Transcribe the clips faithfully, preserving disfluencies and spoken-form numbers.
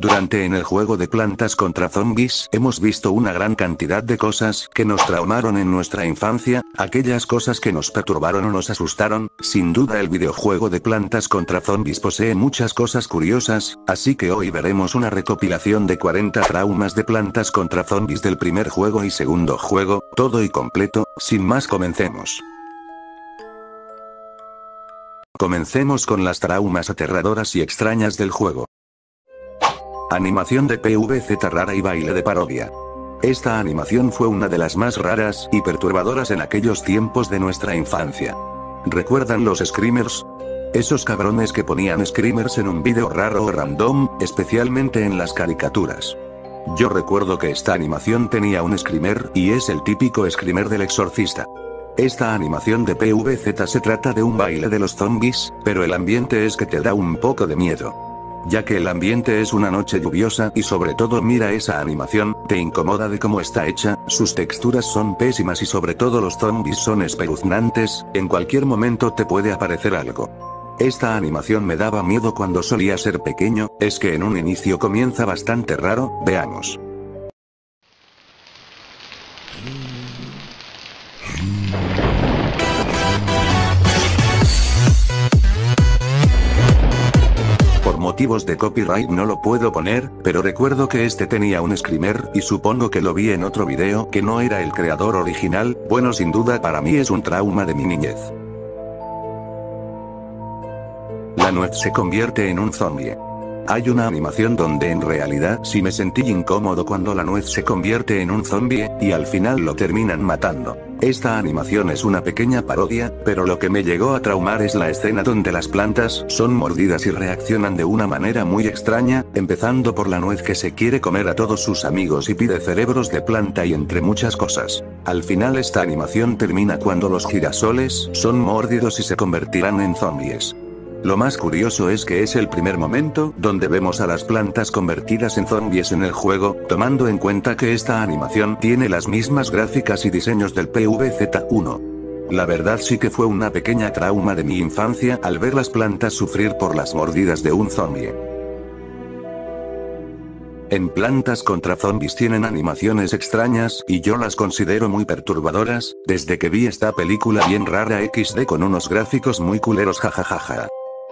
Durante en el juego de plantas contra zombies, hemos visto una gran cantidad de cosas que nos traumaron en nuestra infancia, aquellas cosas que nos perturbaron o nos asustaron. Sin duda el videojuego de plantas contra zombies posee muchas cosas curiosas, así que hoy veremos una recopilación de cuarenta traumas de plantas contra zombies del primer juego y segundo juego, todo y completo. Sin más, comencemos. Comencemos con las traumas aterradoras y extrañas del juego. Animación de P V Z rara y baile de parodia. Esta animación fue una de las más raras y perturbadoras en aquellos tiempos de nuestra infancia. ¿Recuerdan los screamers? Esos cabrones que ponían screamers en un vídeo raro o random, especialmente en las caricaturas. Yo recuerdo que esta animación tenía un screamer, y es el típico screamer del exorcista. Esta animación de P V Z se trata de un baile de los zombies, pero el ambiente es que te da un poco de miedo. Ya que el ambiente es una noche lluviosa y sobre todo mira esa animación, te incomoda de cómo está hecha, sus texturas son pésimas y sobre todo los zombies son espeluznantes, en cualquier momento te puede aparecer algo. Esta animación me daba miedo cuando solía ser pequeño, es que en un inicio comienza bastante raro, veamos. Motivos de copyright no lo puedo poner, pero recuerdo que este tenía un screamer, y supongo que lo vi en otro video que no era el creador original. Bueno, sin duda para mí es un trauma de mi niñez. La nuez se convierte en un zombie. Hay una animación donde en realidad sí me sentí incómodo cuando la nuez se convierte en un zombie, y al final lo terminan matando. Esta animación es una pequeña parodia, pero lo que me llegó a traumar es la escena donde las plantas son mordidas y reaccionan de una manera muy extraña, empezando por la nuez que se quiere comer a todos sus amigos y pide cerebros de planta y entre muchas cosas. Al final esta animación termina cuando los girasoles son mordidos y se convertirán en zombies. Lo más curioso es que es el primer momento donde vemos a las plantas convertidas en zombies en el juego, tomando en cuenta que esta animación tiene las mismas gráficas y diseños del P V Z uno. La verdad sí que fue una pequeña trauma de mi infancia al ver las plantas sufrir por las mordidas de un zombie. En Plantas contra Zombies tienen animaciones extrañas, y yo las considero muy perturbadoras, desde que vi esta película bien rara equis de con unos gráficos muy culeros, jajajaja.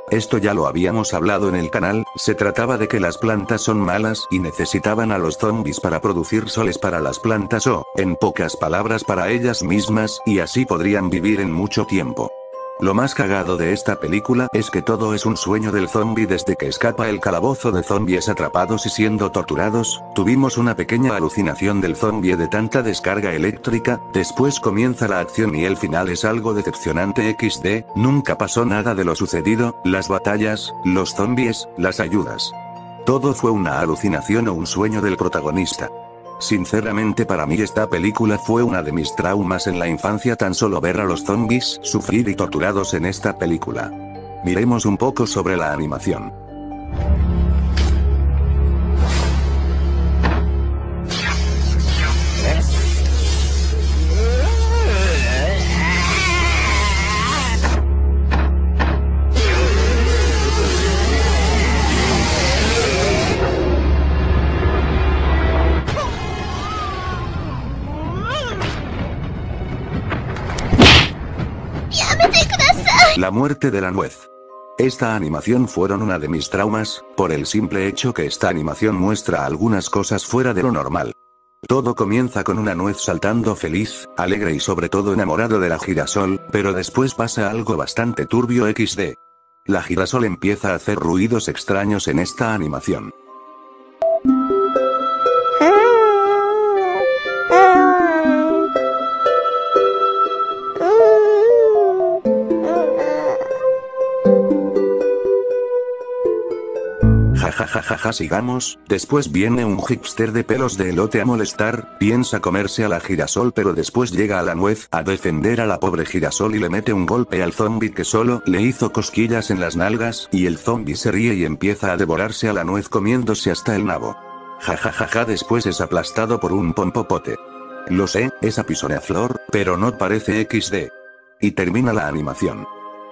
Esto ya lo habíamos hablado en el canal, se trataba de que las plantas son malas y necesitaban a los zombies para producir soles para las plantas o, en pocas palabras, para ellas mismas, y así podrían vivir en mucho tiempo. Lo más cagado de esta película es que todo es un sueño del zombie desde que escapa el calabozo de zombies atrapados y siendo torturados, tuvimos una pequeña alucinación del zombie de tanta descarga eléctrica, después comienza la acción y el final es algo decepcionante equis de, nunca pasó nada de lo sucedido, las batallas, los zombies, las ayudas. Todo fue una alucinación o un sueño del protagonista. Sinceramente para mí esta película fue una de mis traumas en la infancia, tan solo ver a los zombies sufrir y torturados en esta película. Miremos un poco sobre la animación. La muerte de la nuez. Esta animación fueron una de mis traumas, por el simple hecho que esta animación muestra algunas cosas fuera de lo normal. Todo comienza con una nuez saltando feliz, alegre y sobre todo enamorado de la girasol, pero después pasa algo bastante turbio equis de. La girasol empieza a hacer ruidos extraños en esta animación. Jajajaja, sigamos. Después viene un hipster de pelos de elote a molestar, piensa comerse a la girasol pero después llega a la nuez a defender a la pobre girasol y le mete un golpe al zombie que solo le hizo cosquillas en las nalgas, y el zombie se ríe y empieza a devorarse a la nuez comiéndose hasta el nabo. Jajajaja, después es aplastado por un pompopote. Lo sé, es apisonaflor, pero no parece equis de. Y termina la animación.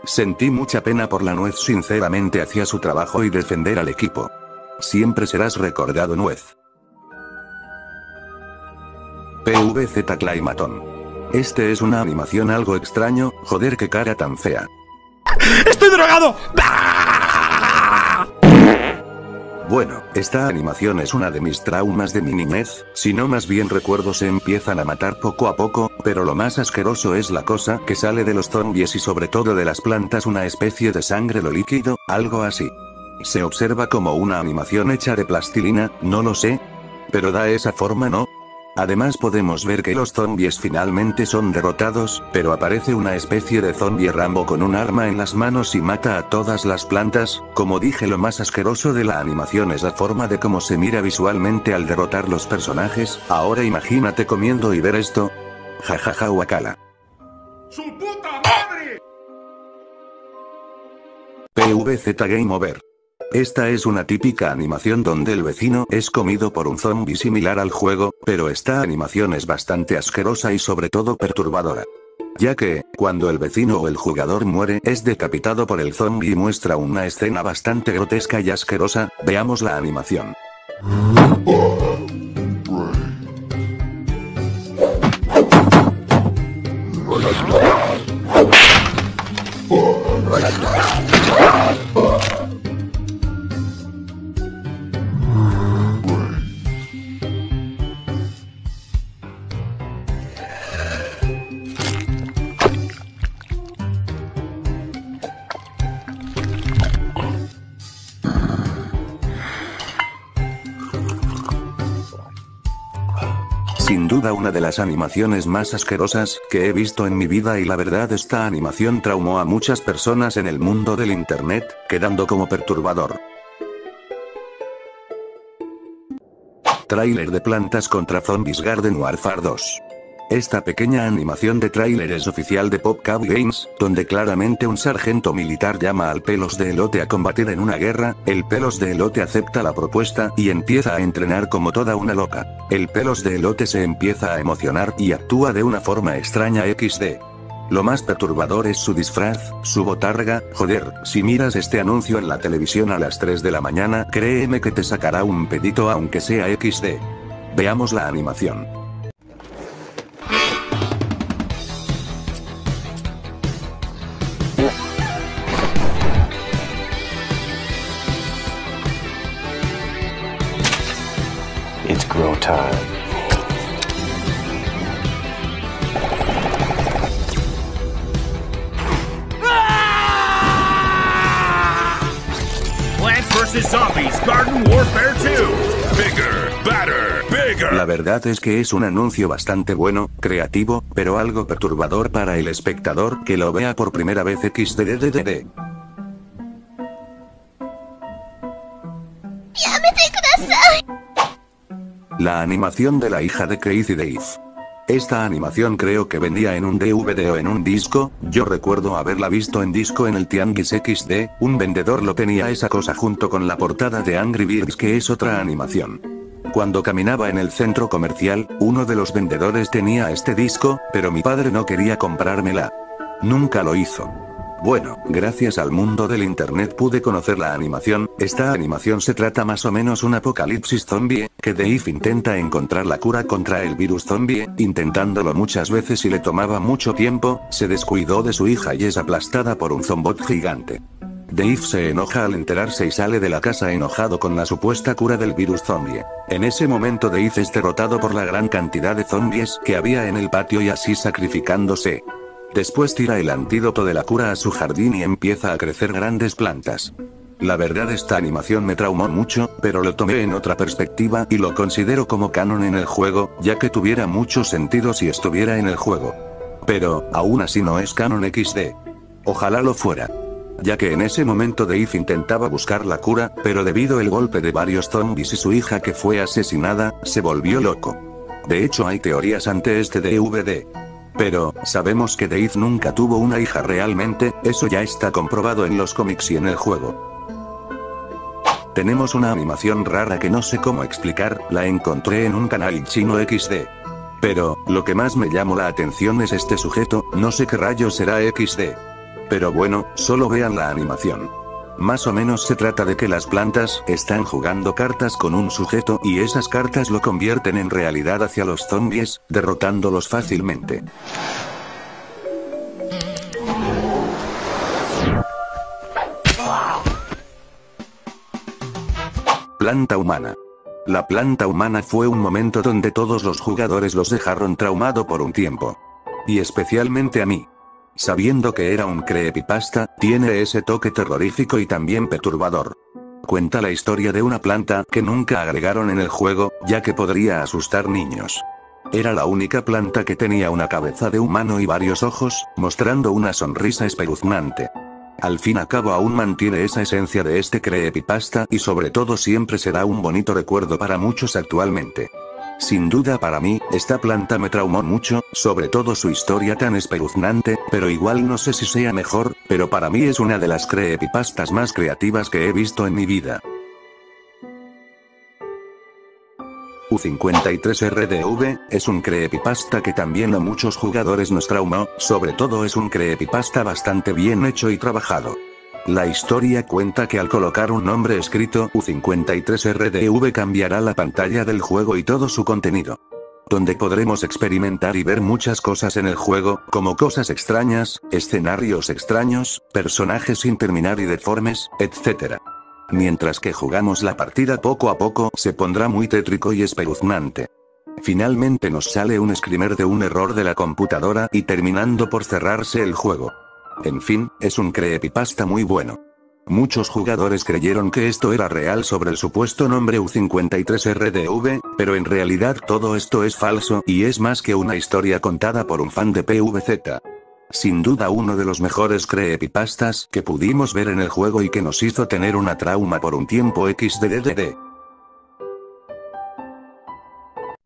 Sentí mucha pena por la nuez sinceramente, hacía su trabajo y defender al equipo. Siempre serás recordado, nuez. P V Z Claymatón. Este es una animación algo extraño, joder qué cara tan fea. ¡Estoy drogado! Bueno, esta animación es una de mis traumas de mi niñez, si no más bien recuerdos se empiezan a matar poco a poco, pero lo más asqueroso es la cosa que sale de los zombies y sobre todo de las plantas, una especie de sangre o líquido, algo así. Se observa como una animación hecha de plastilina, no lo sé, pero da esa forma, ¿no? Además podemos ver que los zombies finalmente son derrotados, pero aparece una especie de zombie Rambo con un arma en las manos y mata a todas las plantas. Como dije, lo más asqueroso de la animación es la forma de cómo se mira visualmente al derrotar los personajes. Ahora imagínate comiendo y ver esto. Jajaja guacala. ¡Su puta madre! P V Z Game Over. Esta es una típica animación donde el vecino es comido por un zombie similar al juego, pero esta animación es bastante asquerosa y sobre todo perturbadora. Ya que, cuando el vecino o el jugador muere, es decapitado por el zombie y muestra una escena bastante grotesca y asquerosa. Veamos la animación. Sin duda una de las animaciones más asquerosas que he visto en mi vida, y la verdad esta animación traumó a muchas personas en el mundo del internet, quedando como perturbador. Tráiler de Plantas contra Zombies Garden Warfare dos. Esta pequeña animación de tráiler es oficial de PopCap Games, donde claramente un sargento militar llama al pelos de elote a combatir en una guerra. El pelos de elote acepta la propuesta y empieza a entrenar como toda una loca. El pelos de elote se empieza a emocionar y actúa de una forma extraña equis de. Lo más perturbador es su disfraz, su botarga. Joder, si miras este anuncio en la televisión a las tres de la mañana, créeme que te sacará un pedito aunque sea equis de. Veamos la animación. It's grow time. Plants versus. Zombies Garden Warfare dos. Bigger, better, bigger. La verdad es que es un anuncio bastante bueno, creativo, pero algo perturbador para el espectador que lo vea por primera vez equis de de de de. La animación de la hija de Crazy Dave. Esta animación creo que venía en un D V D o en un disco, yo recuerdo haberla visto en disco en el Tianguis equis de, un vendedor lo tenía esa cosa junto con la portada de Angry Birds, que es otra animación. Cuando caminaba en el centro comercial, uno de los vendedores tenía este disco, pero mi padre no quería comprármela. Nunca lo hizo. Bueno, gracias al mundo del internet pude conocer la animación. Esta animación se trata más o menos un apocalipsis zombie, que Dave intenta encontrar la cura contra el virus zombie, intentándolo muchas veces y le tomaba mucho tiempo, se descuidó de su hija y es aplastada por un zombot gigante. Dave se enoja al enterarse y sale de la casa enojado con la supuesta cura del virus zombie. En ese momento Dave es derrotado por la gran cantidad de zombies que había en el patio y así sacrificándose. Después tira el antídoto de la cura a su jardín y empieza a crecer grandes plantas. La verdad esta animación me traumó mucho, pero lo tomé en otra perspectiva y lo considero como canon en el juego, ya que tuviera mucho sentido si estuviera en el juego. Pero, aún así no es canon equis de. Ojalá lo fuera. Ya que en ese momento Dave intentaba buscar la cura, pero debido al golpe de varios zombies y su hija que fue asesinada, se volvió loco. De hecho hay teorías ante este D V D. Pero, sabemos que Dave nunca tuvo una hija realmente, eso ya está comprobado en los cómics y en el juego. Tenemos una animación rara que no sé cómo explicar, la encontré en un canal chino equis de. Pero, lo que más me llamó la atención es este sujeto, no sé qué rayos será equis de. Pero bueno, solo vean la animación. Más o menos se trata de que las plantas están jugando cartas con un sujeto y esas cartas lo convierten en realidad hacia los zombies, derrotándolos fácilmente. Planta humana. La planta humana fue un momento donde todos los jugadores los dejaron traumado por un tiempo. Y especialmente a mí. Sabiendo que era un creepypasta, tiene ese toque terrorífico y también perturbador. Cuenta la historia de una planta que nunca agregaron en el juego, ya que podría asustar niños. Era la única planta que tenía una cabeza de humano y varios ojos, mostrando una sonrisa espeluznante. Al fin y al cabo aún mantiene esa esencia de este creepypasta y sobre todo siempre será un bonito recuerdo para muchos actualmente. Sin duda para mí, esta planta me traumó mucho, sobre todo su historia tan espeluznante, pero igual no sé si sea mejor, pero para mí es una de las creepypastas más creativas que he visto en mi vida. U cincuenta y tres R D V, es un creepypasta que también a muchos jugadores nos traumó, sobre todo es un creepypasta bastante bien hecho y trabajado. La historia cuenta que al colocar un nombre escrito U cincuenta y tres R D V cambiará la pantalla del juego y todo su contenido. Donde podremos experimentar y ver muchas cosas en el juego, como cosas extrañas, escenarios extraños, personajes sin terminar y deformes, etcétera. Mientras que jugamos la partida poco a poco se pondrá muy tétrico y espeluznante. Finalmente nos sale un screamer de un error de la computadora y terminando por cerrarse el juego. En fin, es un creepypasta muy bueno. Muchos jugadores creyeron que esto era real sobre el supuesto nombre U cincuenta y tres R D V, pero en realidad todo esto es falso y es más que una historia contada por un fan de P V Z. Sin duda uno de los mejores creepypastas que pudimos ver en el juego y que nos hizo tener una trauma por un tiempo equis de de de de.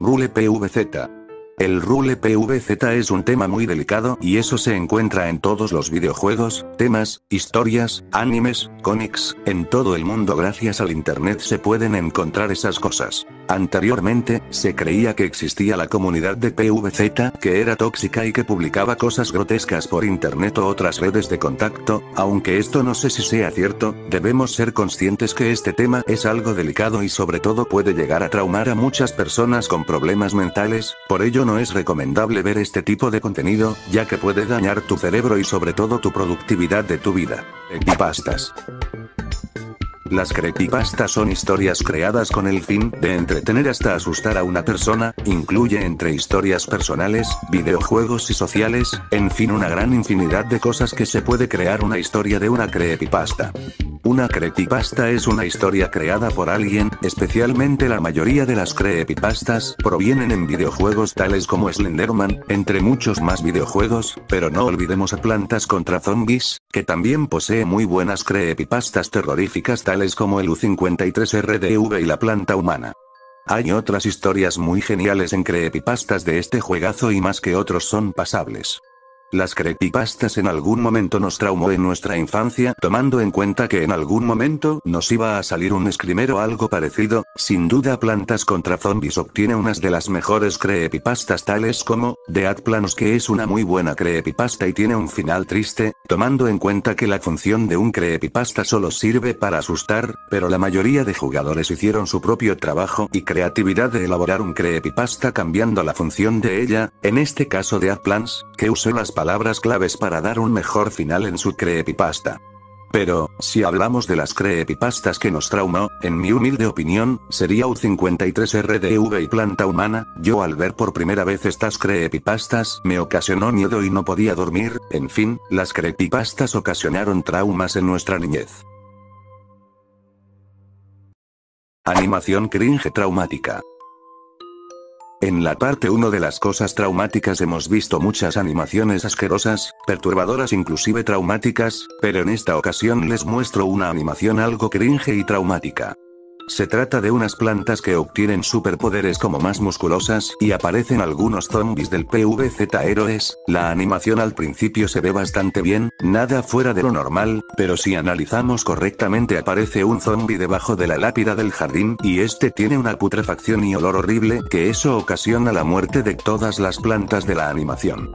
Rule P V Z. El Rule P V Z es un tema muy delicado y eso se encuentra en todos los videojuegos, temas, historias, animes, cómics, en todo el mundo gracias al internet se pueden encontrar esas cosas. Anteriormente, se creía que existía la comunidad de P V Z que era tóxica y que publicaba cosas grotescas por internet o otras redes de contacto, aunque esto no sé si sea cierto, debemos ser conscientes que este tema es algo delicado y sobre todo puede llegar a traumar a muchas personas con problemas mentales, por ello no es recomendable ver este tipo de contenido, ya que puede dañar tu cerebro y sobre todo tu productividad de tu vida. Creepypastas. Las creepypastas son historias creadas con el fin de entretener hasta asustar a una persona, incluye entre historias personales, videojuegos y sociales, en fin una gran infinidad de cosas que se puede crear una historia de una creepypasta. Una creepypasta es una historia creada por alguien, especialmente la mayoría de las creepypastas provienen en videojuegos tales como Slenderman, entre muchos más videojuegos, pero no olvidemos a Plantas contra Zombies, que también posee muy buenas creepypastas terroríficas tales como el U cincuenta y tres R D V y la planta humana. Hay otras historias muy geniales en creepypastas de este juegazo y más que otros son pasables. Las creepypastas en algún momento nos traumó en nuestra infancia, tomando en cuenta que en algún momento nos iba a salir un screamer o algo parecido, sin duda Plantas contra Zombies obtiene unas de las mejores creepypastas tales como, The Ad Plans que es una muy buena creepypasta y tiene un final triste, tomando en cuenta que la función de un creepypasta solo sirve para asustar, pero la mayoría de jugadores hicieron su propio trabajo y creatividad de elaborar un creepypasta cambiando la función de ella, en este caso The Ad Plans, que usó las palabras claves para dar un mejor final en su creepypasta. Pero, si hablamos de las creepypastas que nos traumó, en mi humilde opinión, sería U cincuenta y tres R D V y Planta Humana, yo al ver por primera vez estas creepypastas me ocasionó miedo y no podía dormir, en fin, las creepypastas ocasionaron traumas en nuestra niñez. Animación cringe traumática. En la parte uno de las cosas traumáticas hemos visto muchas animaciones asquerosas, perturbadoras inclusive traumáticas, pero en esta ocasión les muestro una animación algo cringe y traumática. Se trata de unas plantas que obtienen superpoderes como más musculosas y aparecen algunos zombies del P V Z Heroes, la animación al principio se ve bastante bien, nada fuera de lo normal, pero si analizamos correctamente aparece un zombie debajo de la lápida del jardín y este tiene una putrefacción y olor horrible que eso ocasiona la muerte de todas las plantas de la animación.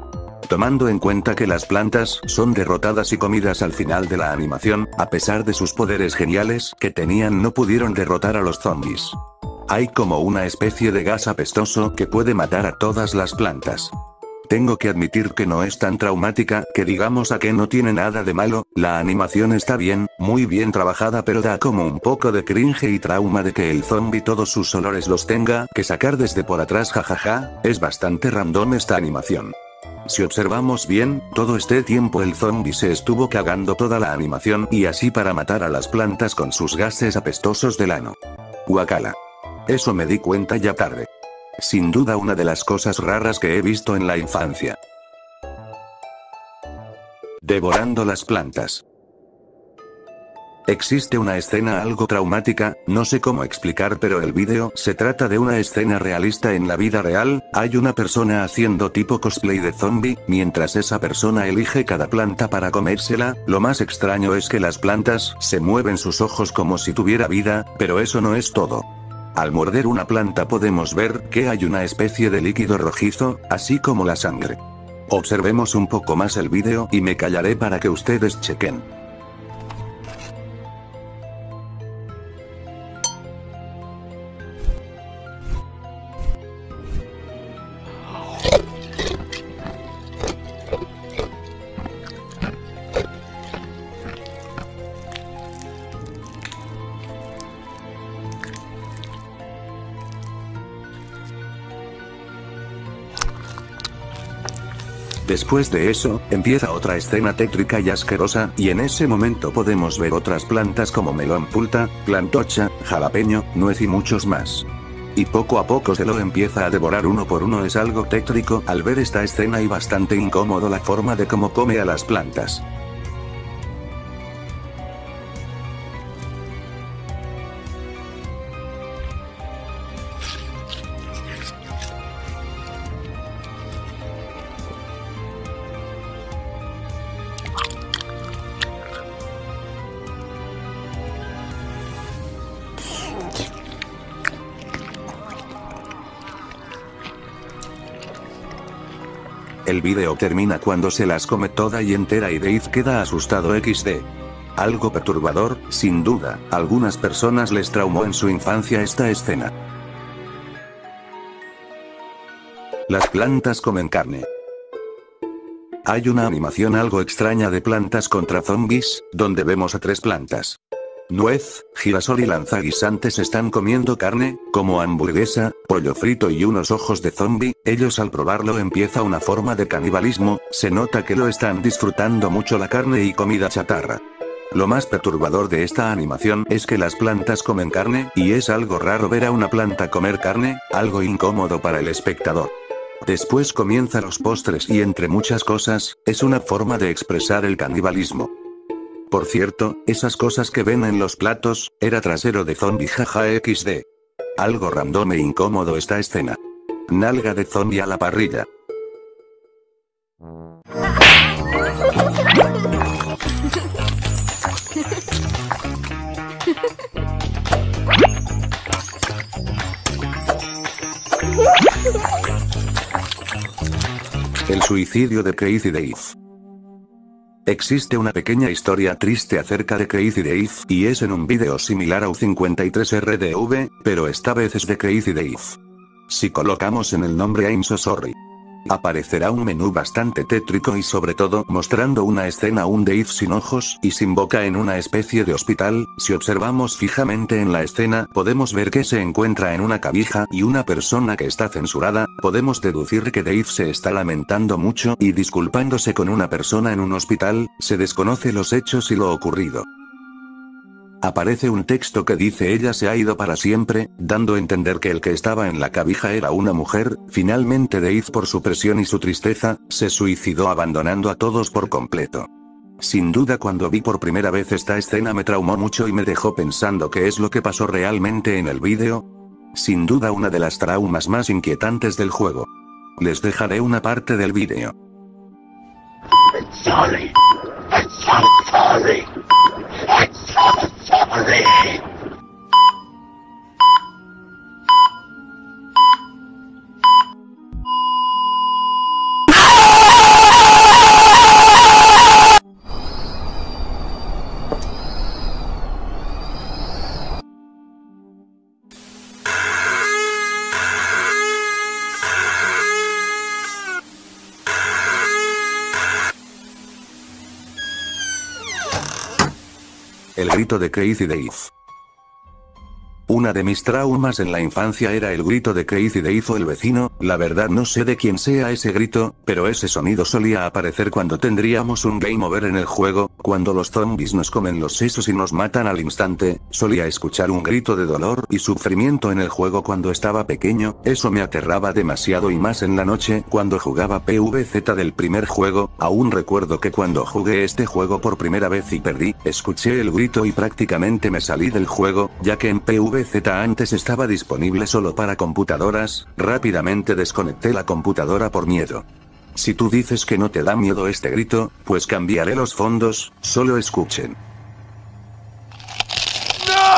Tomando en cuenta que las plantas son derrotadas y comidas al final de la animación, a pesar de sus poderes geniales que tenían, no pudieron derrotar a los zombies. Hay como una especie de gas apestoso que puede matar a todas las plantas. Tengo que admitir que no es tan traumática, que digamos, a que no tiene nada de malo, la animación está bien, muy bien trabajada, pero da como un poco de cringe y trauma de que el zombie todos sus olores los tenga que sacar desde por atrás, jajaja, es bastante random esta animación. Si observamos bien, todo este tiempo el zombie se estuvo cagando toda la animación y así para matar a las plantas con sus gases apestosos del ano. Guacala. Eso me di cuenta ya tarde. Sin duda una de las cosas raras que he visto en la infancia. Devorando las plantas. Existe una escena algo traumática, no sé cómo explicar, pero el vídeo se trata de una escena realista en la vida real. Hay una persona haciendo tipo cosplay de zombie, mientras esa persona elige cada planta para comérsela. Lo más extraño es que las plantas se mueven sus ojos como si tuviera vida, pero eso no es todo. Al morder una planta podemos ver que hay una especie de líquido rojizo, así como la sangre. Observemos un poco más el vídeo y me callaré para que ustedes chequen. Después de eso, empieza otra escena tétrica y asquerosa, y en ese momento podemos ver otras plantas como melón pulta, plantocha, jalapeño, nuez y muchos más. Y poco a poco se lo empieza a devorar uno por uno. Es algo tétrico al ver esta escena y bastante incómodo la forma de cómo come a las plantas. El video termina cuando se las come toda y entera y Dave queda asustado equis de. Algo perturbador, sin duda, algunas personas les traumó en su infancia esta escena. Las plantas comen carne. Hay una animación algo extraña de plantas contra zombies, donde vemos a tres plantas. Nuez, girasol y lanzaguisantes están comiendo carne, como hamburguesa, pollo frito y unos ojos de zombie. Ellos al probarlo empieza una forma de canibalismo, se nota que lo están disfrutando mucho la carne y comida chatarra. Lo más perturbador de esta animación es que las plantas comen carne, y es algo raro ver a una planta comer carne, algo incómodo para el espectador. Después comienza los postres y entre muchas cosas, es una forma de expresar el canibalismo. Por cierto, esas cosas que ven en los platos, era trasero de zombie jaja equis de. Algo random e incómodo esta escena. Nalga de zombie a la parrilla. El suicidio de Crazy Dave. Existe una pequeña historia triste acerca de Crazy Dave, y es en un vídeo similar a U cincuenta y tres R D V, pero esta vez es de Crazy Dave. Si colocamos en el nombre I'm so sorry, aparecerá un menú bastante tétrico y sobre todo mostrando una escena un Dave sin ojos y sin boca en una especie de hospital. Si observamos fijamente en la escena podemos ver que se encuentra en una cobija y una persona que está censurada, podemos deducir que Dave se está lamentando mucho y disculpándose con una persona en un hospital, se desconoce los hechos y lo ocurrido. Aparece un texto que dice ella se ha ido para siempre, dando a entender que el que estaba en la cobija era una mujer. Finalmente Dave, por su presión y su tristeza, se suicidó abandonando a todos por completo. Sin duda cuando vi por primera vez esta escena me traumó mucho y me dejó pensando qué es lo que pasó realmente en el vídeo. Sin duda una de las traumas más inquietantes del juego. Les dejaré una parte del vídeo. Sorry. Sorry. El grito de Crazy Dave. Una de mis traumas en la infancia era el grito de Crazy Dave o el vecino, la verdad no sé de quién sea ese grito, pero ese sonido solía aparecer cuando tendríamos un game over en el juego, cuando los zombies nos comen los sesos y nos matan al instante, solía escuchar un grito de dolor y sufrimiento en el juego cuando estaba pequeño, eso me aterraba demasiado y más en la noche cuando jugaba P V Z del primer juego, aún recuerdo que cuando jugué este juego por primera vez y perdí, escuché el grito y prácticamente me salí del juego, ya que en P V Z antes estaba disponible solo para computadoras, rápidamente desconecté la computadora por miedo. Si tú dices que no te da miedo este grito, pues cambiaré los fondos, solo escuchen. ¡No!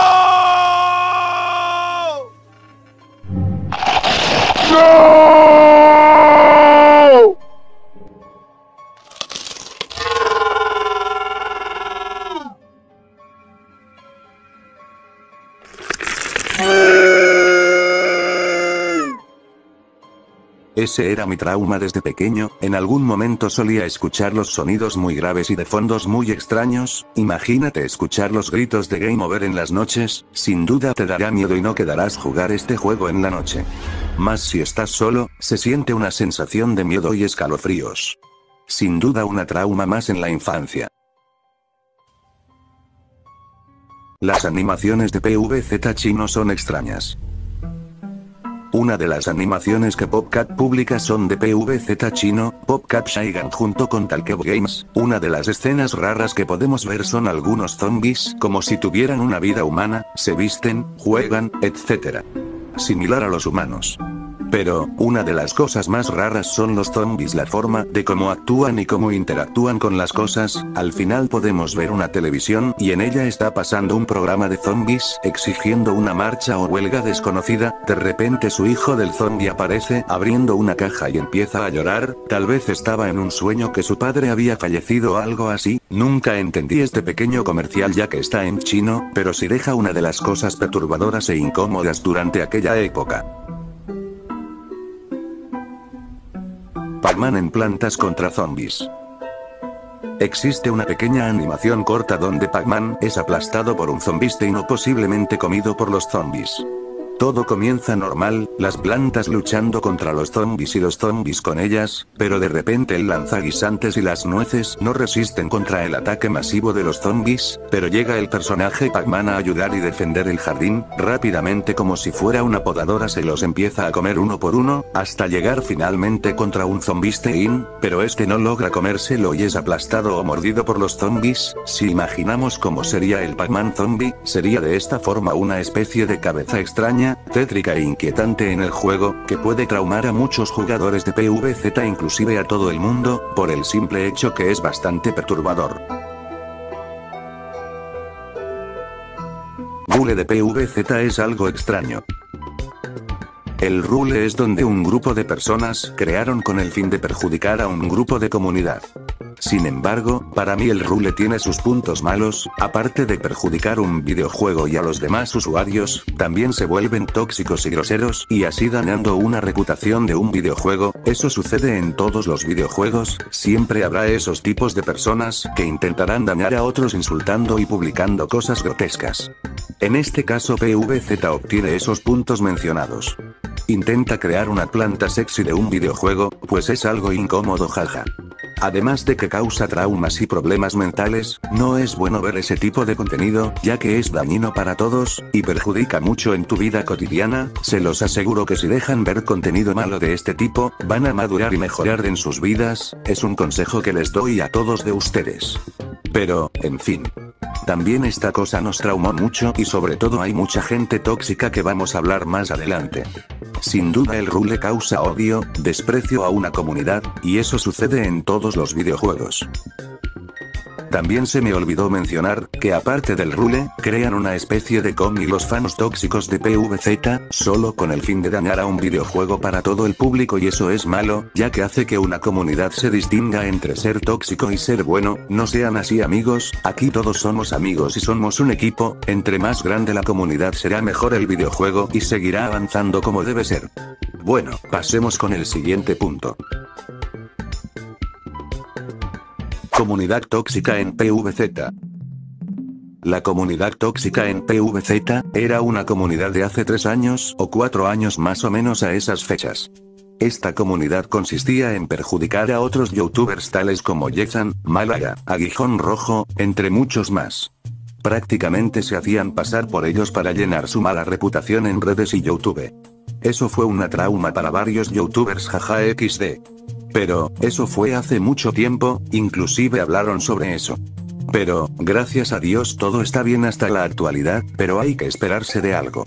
¡No! Ese era mi trauma desde pequeño, en algún momento solía escuchar los sonidos muy graves y de fondos muy extraños, imagínate escuchar los gritos de Game Over en las noches, sin duda te dará miedo y no querrás jugar este juego en la noche. Más si estás solo, se siente una sensación de miedo y escalofríos. Sin duda una trauma más en la infancia. Las animaciones de P V Z chino son extrañas. Una de las animaciones que PopCap publica son de P V Z chino, PopCap Shaigan junto con Talkebo Games, una de las escenas raras que podemos ver son algunos zombies como si tuvieran una vida humana, se visten, juegan, etcétera. Similar a los humanos. Pero, una de las cosas más raras son los zombies, la forma de cómo actúan y cómo interactúan con las cosas, al final podemos ver una televisión y en ella está pasando un programa de zombies, exigiendo una marcha o huelga desconocida, de repente su hijo del zombie aparece abriendo una caja y empieza a llorar, tal vez estaba en un sueño que su padre había fallecido o algo así, nunca entendí este pequeño comercial ya que está en chino, pero sí deja una de las cosas perturbadoras e incómodas durante aquella época. Pac-Man en plantas contra zombies. Existe una pequeña animación corta donde Pac-Man es aplastado por un zombistein o posiblemente comido por los zombies. Todo comienza normal, las plantas luchando contra los zombies y los zombies con ellas, pero de repente el lanzaguisantes y las nueces no resisten contra el ataque masivo de los zombies, pero llega el personaje Pac-Man a ayudar y defender el jardín, rápidamente como si fuera una podadora se los empieza a comer uno por uno, hasta llegar finalmente contra un zombistein, pero este no logra comérselo y es aplastado o mordido por los zombies, si imaginamos cómo sería el Pac-Man zombie, sería de esta forma una especie de cabeza extraña, tétrica e inquietante en el juego, que puede traumar a muchos jugadores de P V Z, inclusive a todo el mundo, por el simple hecho que es bastante perturbador. Rule de P V Z es algo extraño. El rule es donde un grupo de personas crearon con el fin de perjudicar a un grupo de comunidad. Sin embargo, para mí el rule tiene sus puntos malos, aparte de perjudicar un videojuego y a los demás usuarios, también se vuelven tóxicos y groseros y así dañando una reputación de un videojuego, eso sucede en todos los videojuegos, siempre habrá esos tipos de personas que intentarán dañar a otros insultando y publicando cosas grotescas. En este caso P V Z obtiene esos puntos mencionados. Intenta crear una planta sexy de un videojuego, pues es algo incómodo jaja. Además de que causa traumas y problemas mentales, no es bueno ver ese tipo de contenido, ya que es dañino para todos, y perjudica mucho en tu vida cotidiana, se los aseguro que si dejan ver contenido malo de este tipo, van a madurar y mejorar en sus vidas, es un consejo que les doy a todos de ustedes. Pero, en fin. También esta cosa nos traumó mucho y sobre todo hay mucha gente tóxica que vamos a hablar más adelante. Sin duda el rule causa odio, desprecio a una comunidad, y eso sucede en todos los videojuegos. También se me olvidó mencionar, que aparte del rule, crean una especie de cómic los fans tóxicos de P V Z, solo con el fin de dañar a un videojuego para todo el público y eso es malo, ya que hace que una comunidad se distinga entre ser tóxico y ser bueno, no sean así amigos, aquí todos somos amigos y somos un equipo, entre más grande la comunidad será mejor el videojuego y seguirá avanzando como debe ser. Bueno, pasemos con el siguiente punto. Comunidad tóxica en P V Z. La comunidad tóxica en P V Z era una comunidad de hace tres años o cuatro años más o menos a esas fechas. Esta comunidad consistía en perjudicar a otros youtubers tales como Jezan, Málaga, Aguijón Rojo, entre muchos más. Prácticamente se hacían pasar por ellos para llenar su mala reputación en redes y YouTube. Eso fue una trauma para varios youtubers jaja equis de. Pero, eso fue hace mucho tiempo, inclusive hablaron sobre eso. Pero, gracias a Dios todo está bien hasta la actualidad, pero hay que esperarse de algo.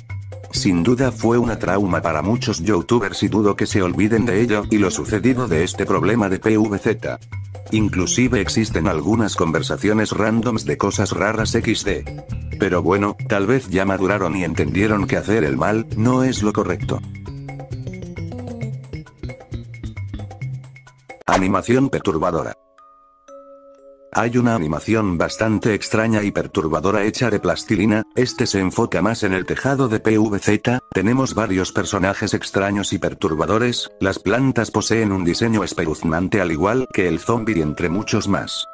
Sin duda fue una trauma para muchos youtubers y dudo que se olviden de ello y lo sucedido de este problema de P V Z. Inclusive existen algunas conversaciones randoms de cosas raras equis de. Pero bueno, tal vez ya maduraron y entendieron que hacer el mal no es lo correcto. Animación perturbadora. Hay una animación bastante extraña y perturbadora hecha de plastilina, este se enfoca más en el tejado de P V Z, tenemos varios personajes extraños y perturbadores, las plantas poseen un diseño espeluznante al igual que el zombie entre muchos más.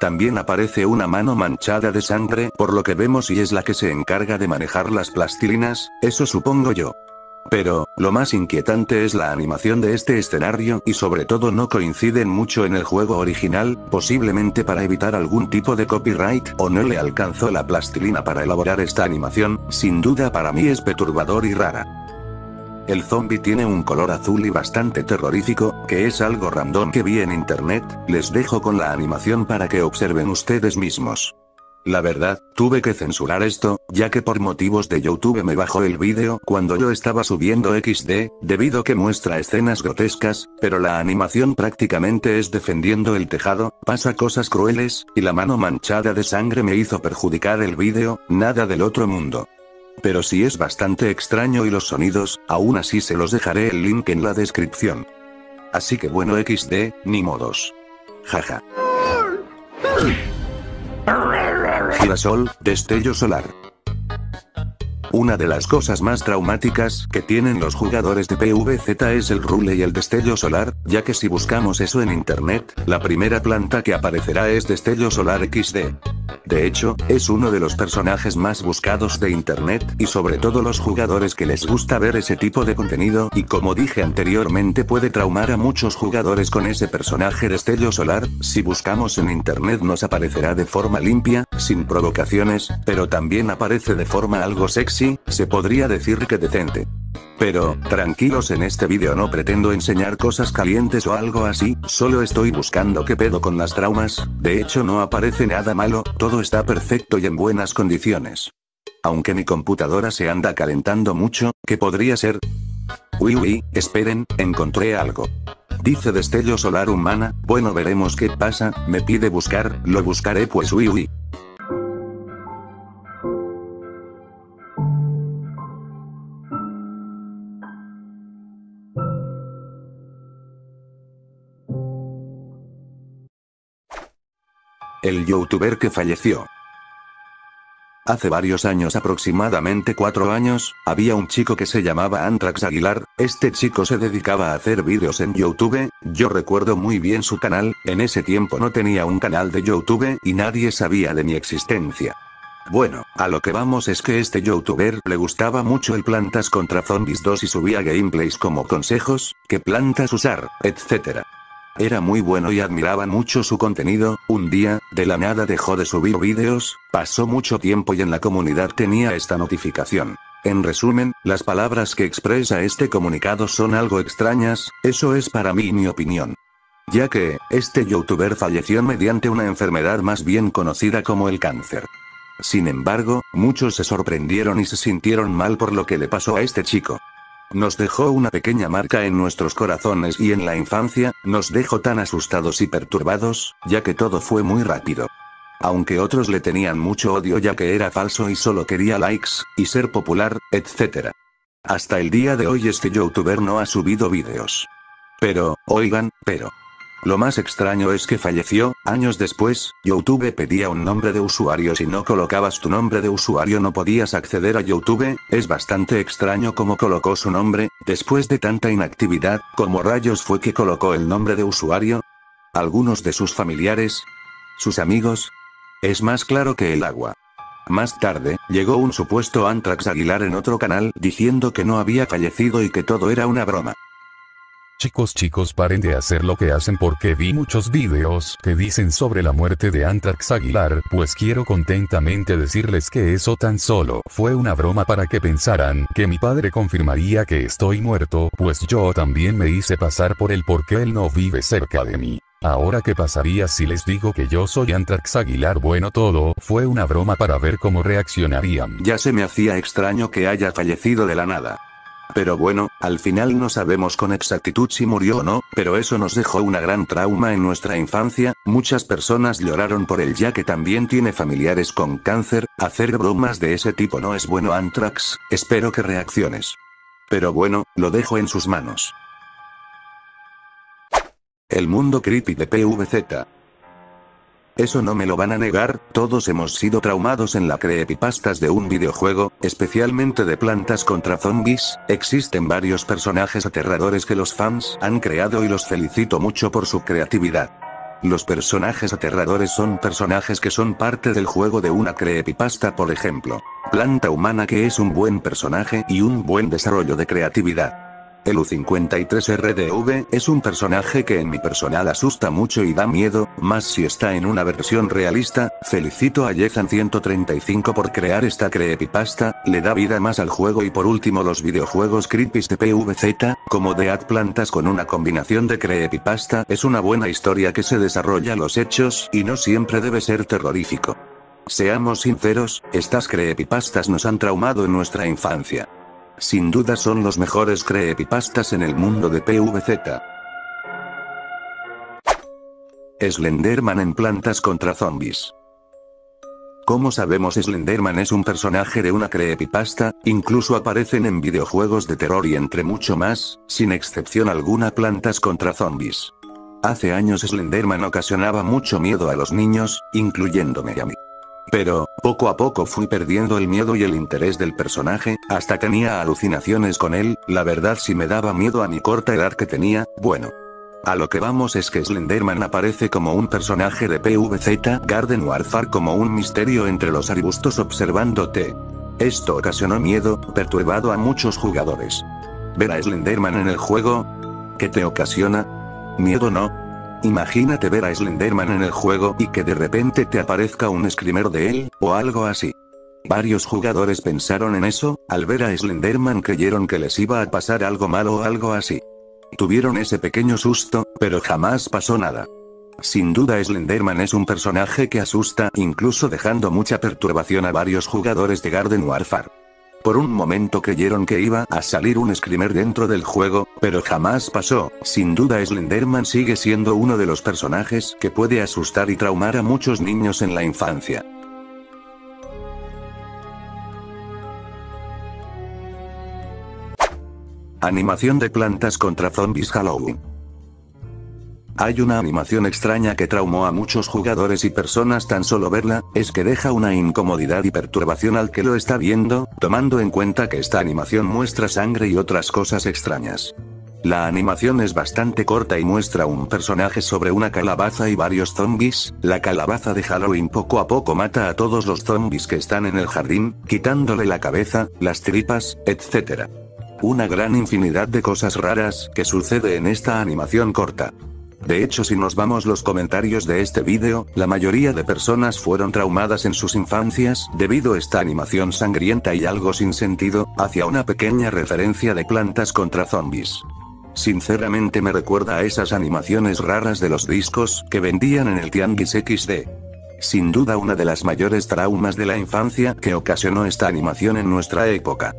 También aparece una mano manchada de sangre por lo que vemos y es la que se encarga de manejar las plastilinas, eso supongo yo. Pero, lo más inquietante es la animación de este escenario y sobre todo no coinciden mucho en el juego original, posiblemente para evitar algún tipo de copyright o no le alcanzó la plastilina para elaborar esta animación, sin duda para mí es perturbador y rara. El zombie tiene un color azul y bastante terrorífico, que es algo random que vi en internet, les dejo con la animación para que observen ustedes mismos. La verdad, tuve que censurar esto, ya que por motivos de YouTube me bajó el vídeo cuando yo estaba subiendo equis de, debido que muestra escenas grotescas, pero la animación prácticamente es defendiendo el tejado, pasa cosas crueles, y la mano manchada de sangre me hizo perjudicar el vídeo, nada del otro mundo. Pero sí es bastante extraño y los sonidos, aún así se los dejaré el link en la descripción. Así que bueno equis de, ni modos. Jaja. Girasol, destello solar. Una de las cosas más traumáticas que tienen los jugadores de P V Z es el rule y el destello solar, ya que si buscamos eso en internet, la primera planta que aparecerá es destello solar equis de. De hecho, es uno de los personajes más buscados de internet y sobre todo los jugadores que les gusta ver ese tipo de contenido y como dije anteriormente puede traumar a muchos jugadores con ese personaje destello solar, si buscamos en internet nos aparecerá de forma limpia, sin provocaciones, pero también aparece de forma algo sexy. Sí, se podría decir que decente. Pero, tranquilos, en este vídeo no pretendo enseñar cosas calientes o algo así, solo estoy buscando qué pedo con las traumas, de hecho no aparece nada malo, todo está perfecto y en buenas condiciones. Aunque mi computadora se anda calentando mucho, ¿qué podría ser? Uy uy, esperen, encontré algo. Dice destello solar humana, bueno veremos qué pasa, me pide buscar, lo buscaré pues uy uy. El youtuber que falleció. Hace varios años, aproximadamente cuatro años, había un chico que se llamaba Antrax Aguilar, este chico se dedicaba a hacer vídeos en YouTube, yo recuerdo muy bien su canal, en ese tiempo no tenía un canal de YouTube y nadie sabía de mi existencia. Bueno, a lo que vamos es que este youtuber le gustaba mucho el Plantas contra Zombies dos y subía gameplays como consejos, qué plantas usar, etcétera. Era muy bueno y admiraba mucho su contenido, un día, de la nada dejó de subir vídeos, pasó mucho tiempo y en la comunidad tenía esta notificación. En resumen, las palabras que expresa este comunicado son algo extrañas, eso es para mí mi opinión. Ya que, este youtuber falleció mediante una enfermedad más bien conocida como el cáncer. Sin embargo, muchos se sorprendieron y se sintieron mal por lo que le pasó a este chico. Nos dejó una pequeña marca en nuestros corazones y en la infancia, nos dejó tan asustados y perturbados, ya que todo fue muy rápido. Aunque otros le tenían mucho odio ya que era falso y solo quería likes, y ser popular, etcétera. Hasta el día de hoy este youtuber no ha subido vídeos. Pero, oigan, pero... Lo más extraño es que falleció, años después, YouTube pedía un nombre de usuario, si no colocabas tu nombre de usuario no podías acceder a YouTube, es bastante extraño como colocó su nombre, después de tanta inactividad, ¿cómo rayos fue que colocó el nombre de usuario? ¿Algunos de sus familiares? ¿Sus amigos? Es más claro que el agua. Más tarde, llegó un supuesto Antrax Aguilar en otro canal diciendo que no había fallecido y que todo era una broma. Chicos chicos paren de hacer lo que hacen porque vi muchos videos que dicen sobre la muerte de Antrax Aguilar, pues quiero contentamente decirles que eso tan solo fue una broma para que pensaran que mi padre confirmaría que estoy muerto, pues yo también me hice pasar por él porque él no vive cerca de mí. Ahora qué pasaría si les digo que yo soy Antrax Aguilar. Bueno, todo fue una broma para ver cómo reaccionarían. Ya se me hacía extraño que haya fallecido de la nada. Pero bueno, al final no sabemos con exactitud si murió o no, pero eso nos dejó una gran trauma en nuestra infancia. Muchas personas lloraron por él ya que también tiene familiares con cáncer. Hacer bromas de ese tipo no es bueno, Antrax, espero que reacciones. Pero bueno, lo dejo en sus manos. El mundo creepy de P V Z. Eso no me lo van a negar, todos hemos sido traumados en la creepypastas de un videojuego, especialmente de Plantas contra Zombies. Existen varios personajes aterradores que los fans han creado y los felicito mucho por su creatividad. Los personajes aterradores son personajes que son parte del juego de una creepypasta, por ejemplo, Planta Humana, que es un buen personaje y un buen desarrollo de creatividad. El U cincuenta y tres R D V es un personaje que en mi personal asusta mucho y da miedo, más si está en una versión realista. Felicito a Jezan ciento treinta y cinco por crear esta creepypasta, le da vida más al juego. Y por último, los videojuegos creepy de P V Z, como The Ad Plantas, con una combinación de creepypasta, es una buena historia que se desarrolla los hechos y no siempre debe ser terrorífico. Seamos sinceros, estas creepypastas nos han traumado en nuestra infancia. Sin duda son los mejores creepypastas en el mundo de P V Z. Slenderman en Plantas contra Zombies. Como sabemos, Slenderman es un personaje de una creepypasta, incluso aparecen en videojuegos de terror y entre mucho más, sin excepción alguna Plantas contra Zombies. Hace años Slenderman ocasionaba mucho miedo a los niños, incluyéndome y a mí. Pero, poco a poco fui perdiendo el miedo y el interés del personaje, hasta tenía alucinaciones con él. La verdad sí me daba miedo a mi corta edad que tenía. Bueno, a lo que vamos es que Slenderman aparece como un personaje de P V Z Garden Warfare, como un misterio entre los arbustos observándote. Esto ocasionó miedo, perturbado a muchos jugadores. Ver a Slenderman en el juego, ¿qué te ocasiona? Miedo no. Imagínate ver a Slenderman en el juego y que de repente te aparezca un screamer de él, o algo así. Varios jugadores pensaron en eso, al ver a Slenderman creyeron que les iba a pasar algo malo o algo así. Tuvieron ese pequeño susto, pero jamás pasó nada. Sin duda Slenderman es un personaje que asusta, incluso dejando mucha perturbación a varios jugadores de Garden Warfare. Por un momento creyeron que iba a salir un screamer dentro del juego, pero jamás pasó. Sin duda Slenderman sigue siendo uno de los personajes que puede asustar y traumar a muchos niños en la infancia. Animación de Plantas contra Zombies Halloween. Hay una animación extraña que traumó a muchos jugadores y personas, tan solo verla, es que deja una incomodidad y perturbación al que lo está viendo, tomando en cuenta que esta animación muestra sangre y otras cosas extrañas. La animación es bastante corta y muestra un personaje sobre una calabaza y varios zombies. La calabaza de Halloween poco a poco mata a todos los zombies que están en el jardín, quitándole la cabeza, las tripas, etcétera. Una gran infinidad de cosas raras que sucede en esta animación corta. De hecho, si nos vamos los comentarios de este vídeo, la mayoría de personas fueron traumadas en sus infancias debido a esta animación sangrienta y algo sin sentido, hacia una pequeña referencia de Plantas contra Zombies. Sinceramente me recuerda a esas animaciones raras de los discos que vendían en el Tianguis equis de. Sin duda una de las mayores traumas de la infancia que ocasionó esta animación en nuestra época.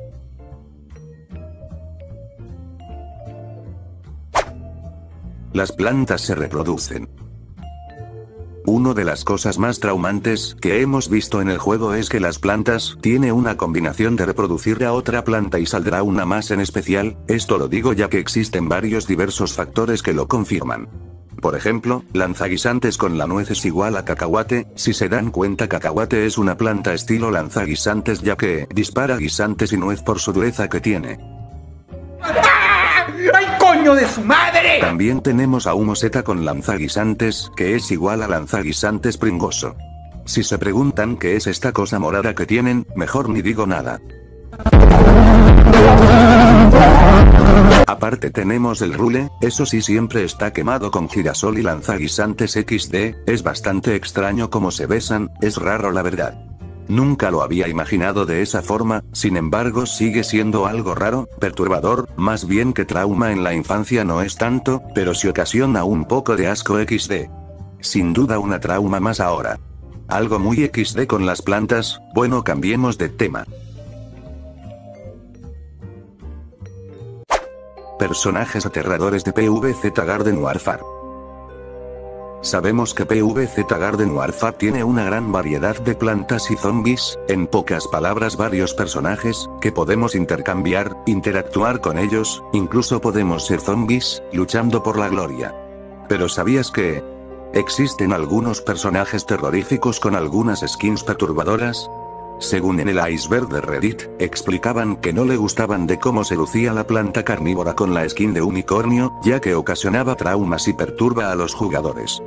Las plantas se reproducen. Una de las cosas más traumantes que hemos visto en el juego es que las plantas tiene una combinación de reproducir a otra planta y saldrá una más en especial. Esto lo digo ya que existen varios diversos factores que lo confirman. Por ejemplo, lanzaguisantes con la nuez es igual a cacahuate. Si se dan cuenta, cacahuate es una planta estilo lanzaguisantes ya que dispara guisantes y nuez por su dureza que tiene. ¡Ay, coño de su madre! También tenemos a humo zeta con lanzaguisantes, que es igual a lanzaguisantes pringoso. Si se preguntan qué es esta cosa morada que tienen, mejor ni digo nada. Aparte tenemos el rule, eso sí siempre está quemado con girasol y lanzaguisantes equis de, es bastante extraño como se besan, es raro la verdad. Nunca lo había imaginado de esa forma, sin embargo sigue siendo algo raro, perturbador, más bien que trauma en la infancia no es tanto, pero sí ocasiona un poco de asco equis de. Sin duda una trauma más ahora. Algo muy equis de con las plantas, bueno, cambiemos de tema. Personajes aterradores de P V Z Garden Warfare. Sabemos que P V Z Garden Warfare tiene una gran variedad de plantas y zombies, en pocas palabras varios personajes, que podemos intercambiar, interactuar con ellos, incluso podemos ser zombies, luchando por la gloria. Pero ¿sabías que existen algunos personajes terroríficos con algunas skins perturbadoras? Según en el iceberg de Reddit, explicaban que no le gustaban de cómo se lucía la planta carnívora con la skin de unicornio, ya que ocasionaba traumas y perturba a los jugadores.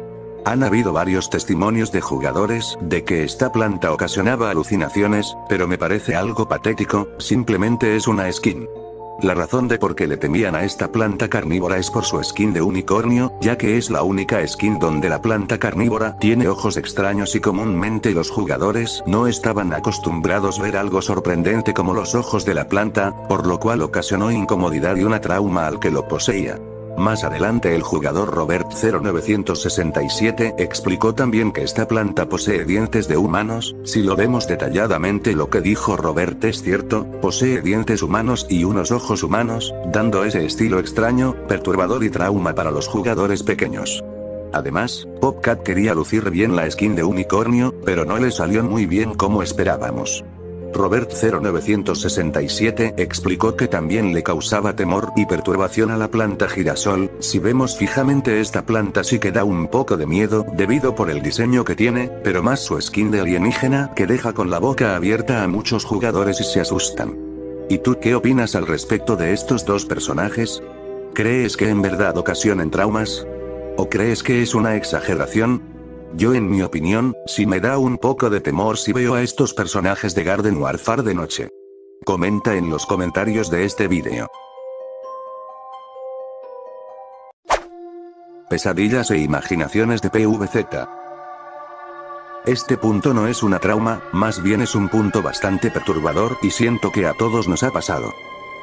Han habido varios testimonios de jugadores de que esta planta ocasionaba alucinaciones, pero me parece algo patético, simplemente es una skin. La razón de por qué le temían a esta planta carnívora es por su skin de unicornio, ya que es la única skin donde la planta carnívora tiene ojos extraños y comúnmente los jugadores no estaban acostumbrados a ver algo sorprendente como los ojos de la planta, por lo cual ocasionó incomodidad y una trauma al que lo poseía. Más adelante el jugador Robert cero nueve seis siete explicó también que esta planta posee dientes de humanos, si lo vemos detalladamente lo que dijo Robert es cierto, posee dientes humanos y unos ojos humanos, dando ese estilo extraño, perturbador y trauma para los jugadores pequeños. Además, PopCap quería lucir bien la skin de unicornio, pero no le salió muy bien como esperábamos. Robert cero nueve seis siete explicó que también le causaba temor y perturbación a la planta girasol, si vemos fijamente esta planta sí que da un poco de miedo debido por el diseño que tiene, pero más su skin de alienígena que deja con la boca abierta a muchos jugadores y se asustan. ¿Y tú qué opinas al respecto de estos dos personajes? ¿Crees que en verdad ocasionen traumas? ¿O crees que es una exageración? Yo en mi opinión, sí me da un poco de temor si veo a estos personajes de Garden Warfare de noche. Comenta en los comentarios de este vídeo. Pesadillas e imaginaciones de P V Z. Este punto no es una trauma, más bien es un punto bastante perturbador y siento que a todos nos ha pasado.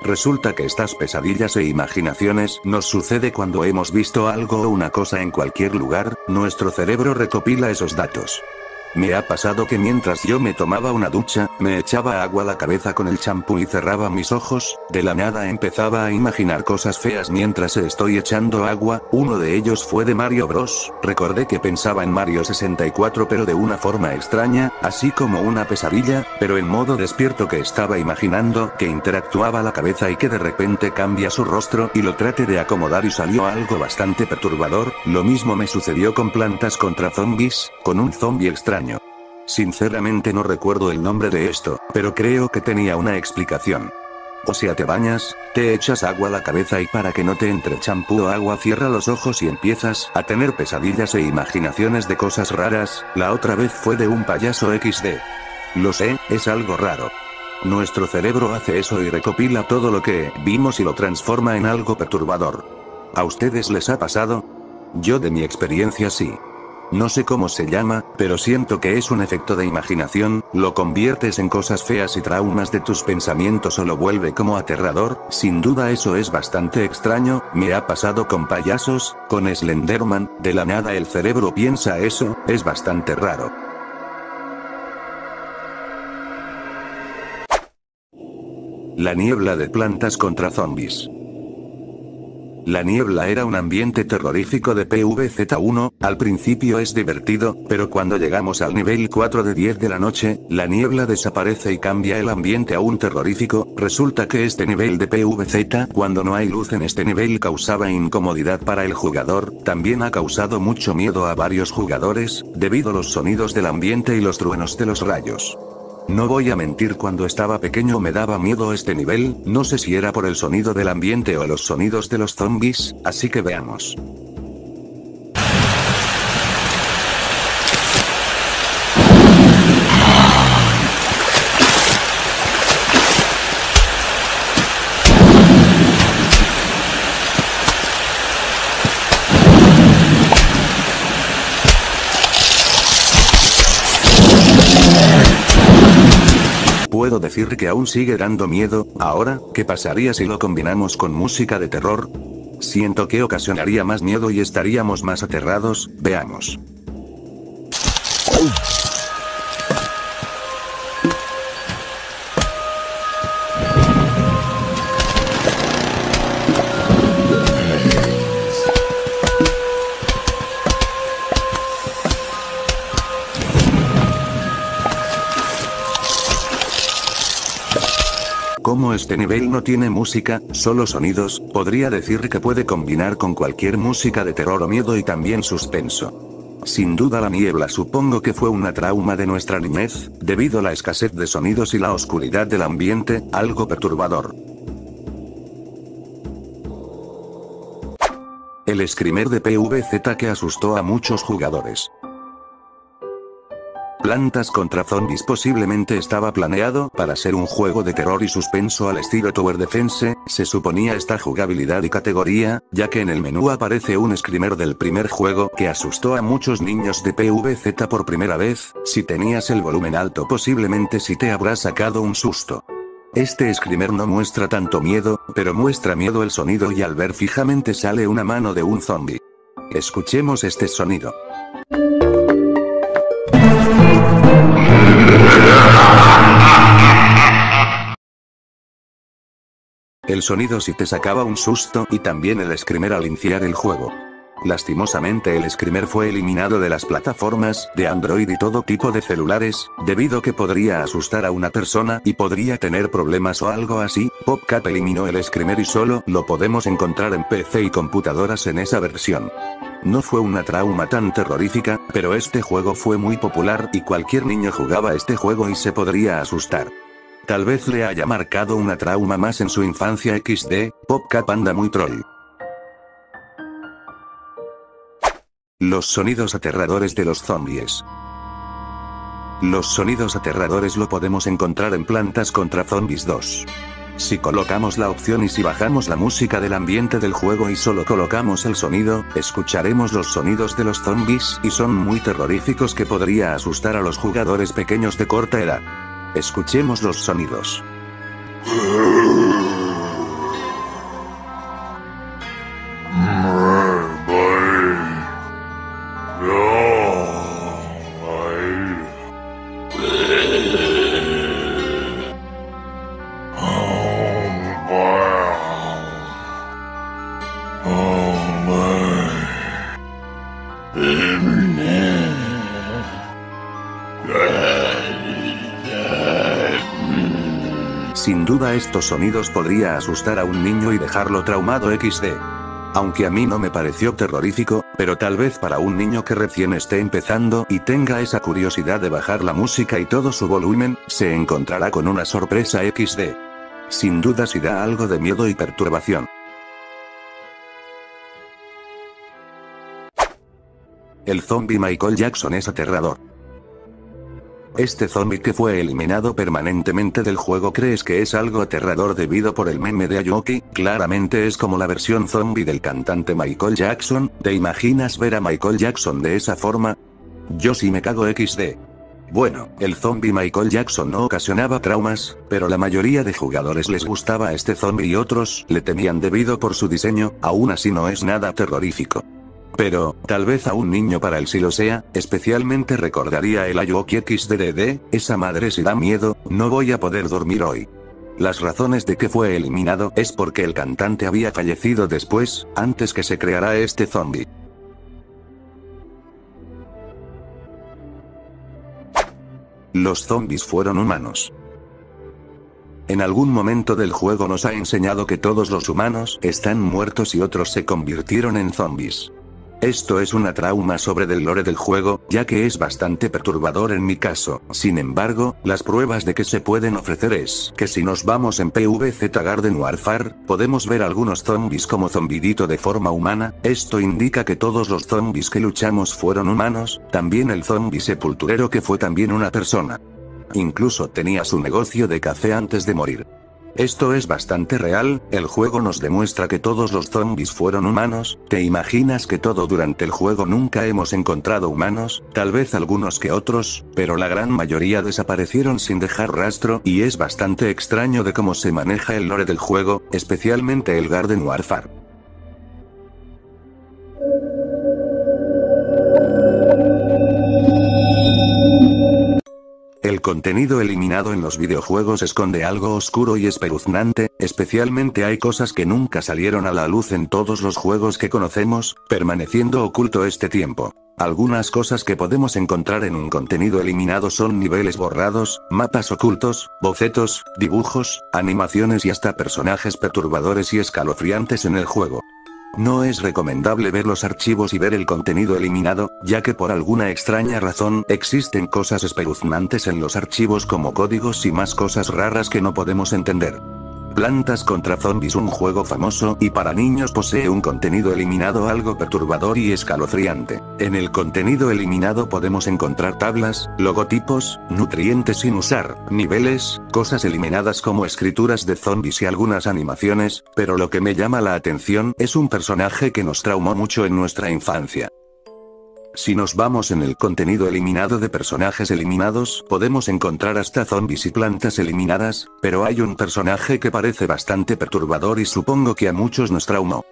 Resulta que estas pesadillas e imaginaciones nos sucede cuando hemos visto algo o una cosa en cualquier lugar, nuestro cerebro recopila esos datos. Me ha pasado que mientras yo me tomaba una ducha, me echaba agua a la cabeza con el champú y cerraba mis ojos, de la nada empezaba a imaginar cosas feas mientras estoy echando agua, uno de ellos fue de Mario Bros, recordé que pensaba en Mario sesenta y cuatro pero de una forma extraña, así como una pesadilla, pero en modo despierto que estaba imaginando que interactuaba la cabeza y que de repente cambia su rostro y lo trate de acomodar y salió algo bastante perturbador, lo mismo me sucedió con plantas contra zombies, con un zombie extraño. Sinceramente no recuerdo el nombre de esto, pero creo que tenía una explicación. O sea, te bañas, te echas agua a la cabeza y para que no te entre champú o agua cierra los ojos y empiezas a tener pesadillas e imaginaciones de cosas raras, la otra vez fue de un payaso equis de. Lo sé, es algo raro. Nuestro cerebro hace eso y recopila todo lo que vimos y lo transforma en algo perturbador. ¿A ustedes les ha pasado? Yo de mi experiencia sí. No sé cómo se llama, pero siento que es un efecto de imaginación, lo conviertes en cosas feas y traumas de tus pensamientos o lo vuelve como aterrador, sin duda eso es bastante extraño, me ha pasado con payasos, con Slenderman, de la nada el cerebro piensa eso, es bastante raro. La niebla de plantas contra zombies. La niebla era un ambiente terrorífico de P V Z uno, al principio es divertido, pero cuando llegamos al nivel cuatro de diez de la noche, la niebla desaparece y cambia el ambiente a un terrorífico, resulta que este nivel de P V Z, cuando no hay luz en este nivel causaba incomodidad para el jugador, también ha causado mucho miedo a varios jugadores, debido a los sonidos del ambiente y los truenos de los rayos. No voy a mentir, cuando estaba pequeño me daba miedo este nivel, no sé si era por el sonido del ambiente o los sonidos de los zombies, así que veamos. puedo decir que aún sigue dando miedo. Ahora, ¿qué pasaría si lo combinamos con música de terror? Siento que ocasionaría más miedo y estaríamos más aterrados. Veamos. Como este nivel no tiene música, solo sonidos, podría decir que puede combinar con cualquier música de terror o miedo y también suspenso. Sin duda la niebla supongo que fue una trauma de nuestra niñez, debido a la escasez de sonidos y la oscuridad del ambiente, algo perturbador. El screamer de P V Z que asustó a muchos jugadores. Plantas contra Zombies posiblemente estaba planeado para ser un juego de terror y suspenso al estilo Tower Defense, se suponía esta jugabilidad y categoría, ya que en el menú aparece un screamer del primer juego que asustó a muchos niños de P V Z por primera vez. Si tenías el volumen alto posiblemente sí te habrá sacado un susto. Este screamer no muestra tanto miedo, pero muestra miedo el sonido y al ver fijamente sale una mano de un zombie. Escuchemos este sonido. El sonido sí te sacaba un susto y también el screamer al iniciar el juego. Lastimosamente el screamer fue eliminado de las plataformas de Android y todo tipo de celulares, debido a que podría asustar a una persona y podría tener problemas o algo así. PopCap eliminó el screamer y solo lo podemos encontrar en P C y computadoras en esa versión. No fue una trauma tan terrorífica, pero este juego fue muy popular y cualquier niño jugaba este juego y se podría asustar. Tal vez le haya marcado una trauma más en su infancia. equis de, PopCap anda muy troll. Los sonidos aterradores de los zombies. Los sonidos aterradores lo podemos encontrar en Plantas contra Zombies dos. Si colocamos la opción y si bajamos la música del ambiente del juego y solo colocamos el sonido, escucharemos los sonidos de los zombies y son muy terroríficos que podría asustar a los jugadores pequeños de corta edad. Escuchemos los sonidos. Sin duda estos sonidos podría asustar a un niño y dejarlo traumado. equis de. Aunque a mí no me pareció terrorífico, pero tal vez para un niño que recién esté empezando y tenga esa curiosidad de bajar la música y todo su volumen, se encontrará con una sorpresa. equis de. Sin duda sí da algo de miedo y perturbación. El zombie Michael Jackson es aterrador. Este zombie que fue eliminado permanentemente del juego crees que es algo aterrador debido por el meme de Ayoki, claramente es como la versión zombie del cantante Michael Jackson. ¿Te imaginas ver a Michael Jackson de esa forma? Yo sí me cago. equis de. Bueno, el zombie Michael Jackson no ocasionaba traumas, pero la mayoría de jugadores les gustaba este zombie y otros le temían debido por su diseño, aún así no es nada terrorífico. Pero, tal vez a un niño para él sí lo sea, especialmente recordaría el Ayoki equis de de de, esa madre si da miedo, no voy a poder dormir hoy. Las razones de que fue eliminado es porque el cantante había fallecido después, antes que se creara este zombie. Los zombies fueron humanos. En algún momento del juego nos ha enseñado que todos los humanos están muertos y otros se convirtieron en zombies. Esto es una trauma sobre del lore del juego, ya que es bastante perturbador en mi caso. Sin embargo, las pruebas de que se pueden ofrecer es que si nos vamos en P V Z Garden Warfare, podemos ver algunos zombies como zombidito de forma humana, esto indica que todos los zombies que luchamos fueron humanos, también el zombie sepulturero que fue también una persona. Incluso tenía su negocio de café antes de morir. Esto es bastante real, el juego nos demuestra que todos los zombies fueron humanos. ¿Te imaginas que todo durante el juego nunca hemos encontrado humanos? Tal vez algunos que otros, pero la gran mayoría desaparecieron sin dejar rastro y es bastante extraño de cómo se maneja el lore del juego, especialmente el Garden Warfare. El contenido eliminado en los videojuegos esconde algo oscuro y espeluznante, especialmente hay cosas que nunca salieron a la luz en todos los juegos que conocemos, permaneciendo oculto este tiempo. Algunas cosas que podemos encontrar en un contenido eliminado son niveles borrados, mapas ocultos, bocetos, dibujos, animaciones y hasta personajes perturbadores y escalofriantes en el juego. No es recomendable ver los archivos y ver el contenido eliminado, ya que por alguna extraña razón existen cosas espeluznantes en los archivos como códigos y más cosas raras que no podemos entender. Plantas contra Zombies, un juego famoso y para niños, posee un contenido eliminado algo perturbador y escalofriante. En el contenido eliminado podemos encontrar tablas, logotipos, nutrientes sin usar, niveles, cosas eliminadas como escrituras de zombies y algunas animaciones, pero lo que me llama la atención es un personaje que nos traumó mucho en nuestra infancia. Si nos vamos en el contenido eliminado de personajes eliminados, podemos encontrar hasta zombies y plantas eliminadas, pero hay un personaje que parece bastante perturbador y supongo que a muchos nos traumó.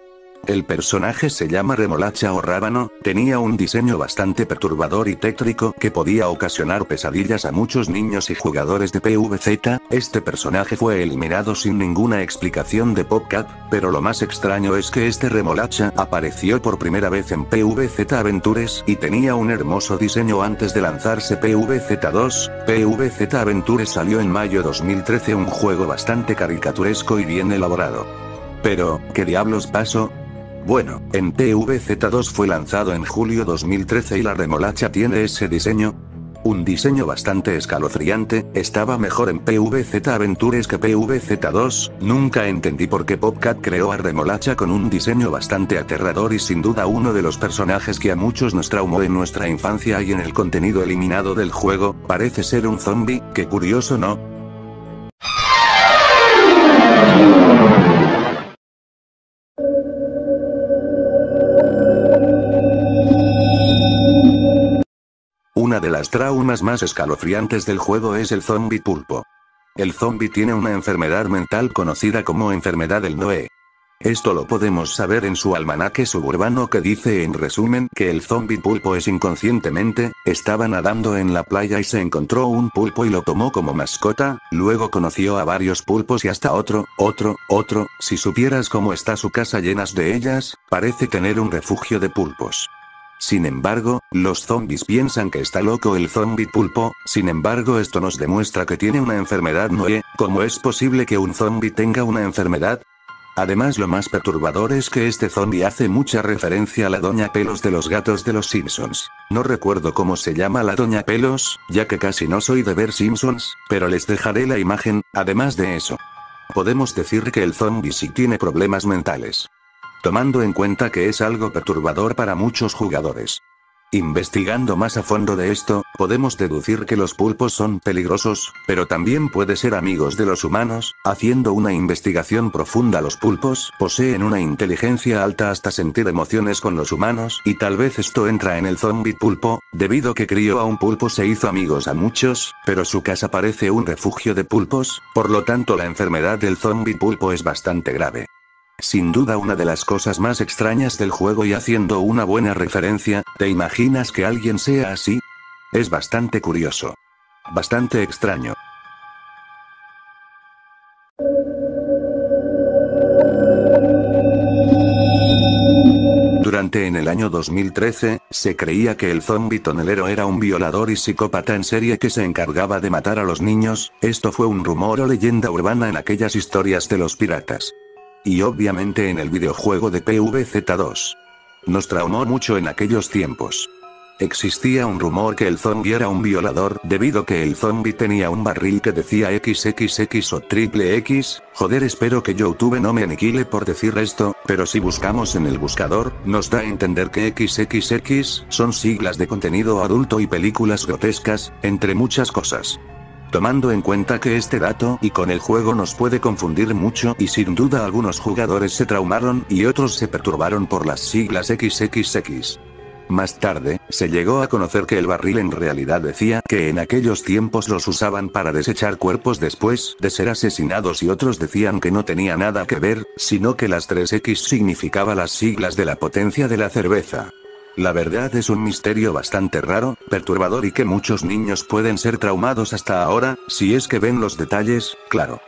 El personaje se llama Remolacha o Rábano, tenía un diseño bastante perturbador y tétrico que podía ocasionar pesadillas a muchos niños y jugadores de P V Z. Este personaje fue eliminado sin ninguna explicación de PopCap, pero lo más extraño es que este Remolacha apareció por primera vez en P V Z Aventures y tenía un hermoso diseño antes de lanzarse P V Z dos. P V Z Aventures salió en mayo dos mil trece, un juego bastante caricaturesco y bien elaborado. Pero, ¿qué diablos pasó? Bueno, en P V Z dos fue lanzado en julio dos mil trece y la remolacha tiene ese diseño. Un diseño bastante escalofriante, estaba mejor en P V Z Aventures que P V Z dos, nunca entendí por qué PopCap creó a Remolacha con un diseño bastante aterrador y sin duda uno de los personajes que a muchos nos traumó en nuestra infancia y en el contenido eliminado del juego, parece ser un zombie, qué curioso, ¿no? Una de las traumas más escalofriantes del juego es el zombie pulpo. El zombie tiene una enfermedad mental conocida como enfermedad del Noé. Esto lo podemos saber en su almanaque suburbano que dice en resumen que el zombie pulpo es inconscientemente, estaba nadando en la playa y se encontró un pulpo y lo tomó como mascota, luego conoció a varios pulpos y hasta otro, otro, otro, si supieras cómo está su casa llena de ellas, parece tener un refugio de pulpos. Sin embargo, los zombies piensan que está loco el zombie pulpo, sin embargo esto nos demuestra que tiene una enfermedad Noé. ¿Cómo es posible que un zombie tenga una enfermedad? Además, lo más perturbador es que este zombie hace mucha referencia a la doña Pelos de los gatos de los Simpsons. No recuerdo cómo se llama la doña Pelos, ya que casi no soy de ver Simpsons, pero les dejaré la imagen. Además de eso, podemos decir que el zombie sí tiene problemas mentales, tomando en cuenta que es algo perturbador para muchos jugadores. Investigando más a fondo de esto, podemos deducir que los pulpos son peligrosos, pero también pueden ser amigos de los humanos. Haciendo una investigación profunda, los pulpos poseen una inteligencia alta hasta sentir emociones con los humanos, y tal vez esto entra en el zombie pulpo, debido que crió a un pulpo se hizo amigos a muchos, pero su casa parece un refugio de pulpos, por lo tanto la enfermedad del zombie pulpo es bastante grave. Sin duda una de las cosas más extrañas del juego y haciendo una buena referencia, ¿te imaginas que alguien sea así? Es bastante curioso. Bastante extraño. Durante en el año dos mil trece, se creía que el zombie tonelero era un violador y psicópata en serie que se encargaba de matar a los niños. Esto fue un rumor o leyenda urbana en aquellas historias de los piratas. Y obviamente en el videojuego de P V Z dos. Nos traumó mucho en aquellos tiempos. Existía un rumor que el zombie era un violador, debido que el zombie tenía un barril que decía equis equis equis o triple X. Joder, espero que YouTube no me aniquile por decir esto, pero si buscamos en el buscador, nos da a entender que equis equis equis son siglas de contenido adulto y películas grotescas, entre muchas cosas. Tomando en cuenta que este dato y con el juego nos puede confundir mucho y sin duda algunos jugadores se traumaron y otros se perturbaron por las siglas equis equis equis. Más tarde, se llegó a conocer que el barril en realidad decía que en aquellos tiempos los usaban para desechar cuerpos después de ser asesinados y otros decían que no tenía nada que ver, sino que las tres equis significaba las siglas de la potencia de la cerveza. La verdad es un misterio bastante raro, perturbador y que muchos niños pueden ser traumados hasta ahora, si es que ven los detalles, claro.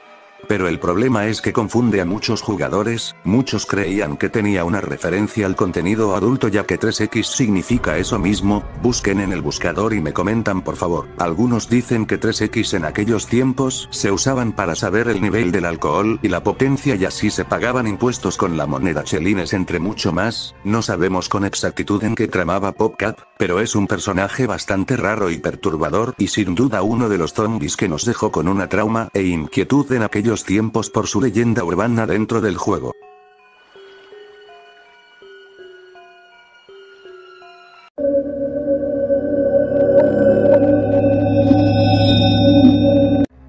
Pero el problema es que confunde a muchos jugadores, muchos creían que tenía una referencia al contenido adulto ya que tres equis significa eso mismo, busquen en el buscador y me comentan por favor. Algunos dicen que tres equis en aquellos tiempos se usaban para saber el nivel del alcohol y la potencia y así se pagaban impuestos con la moneda chelines entre mucho más, no sabemos con exactitud en qué tramaba PopCap, pero es un personaje bastante raro y perturbador y sin duda uno de los zombies que nos dejó con una trauma e inquietud en aquellos tiempos por su leyenda urbana dentro del juego.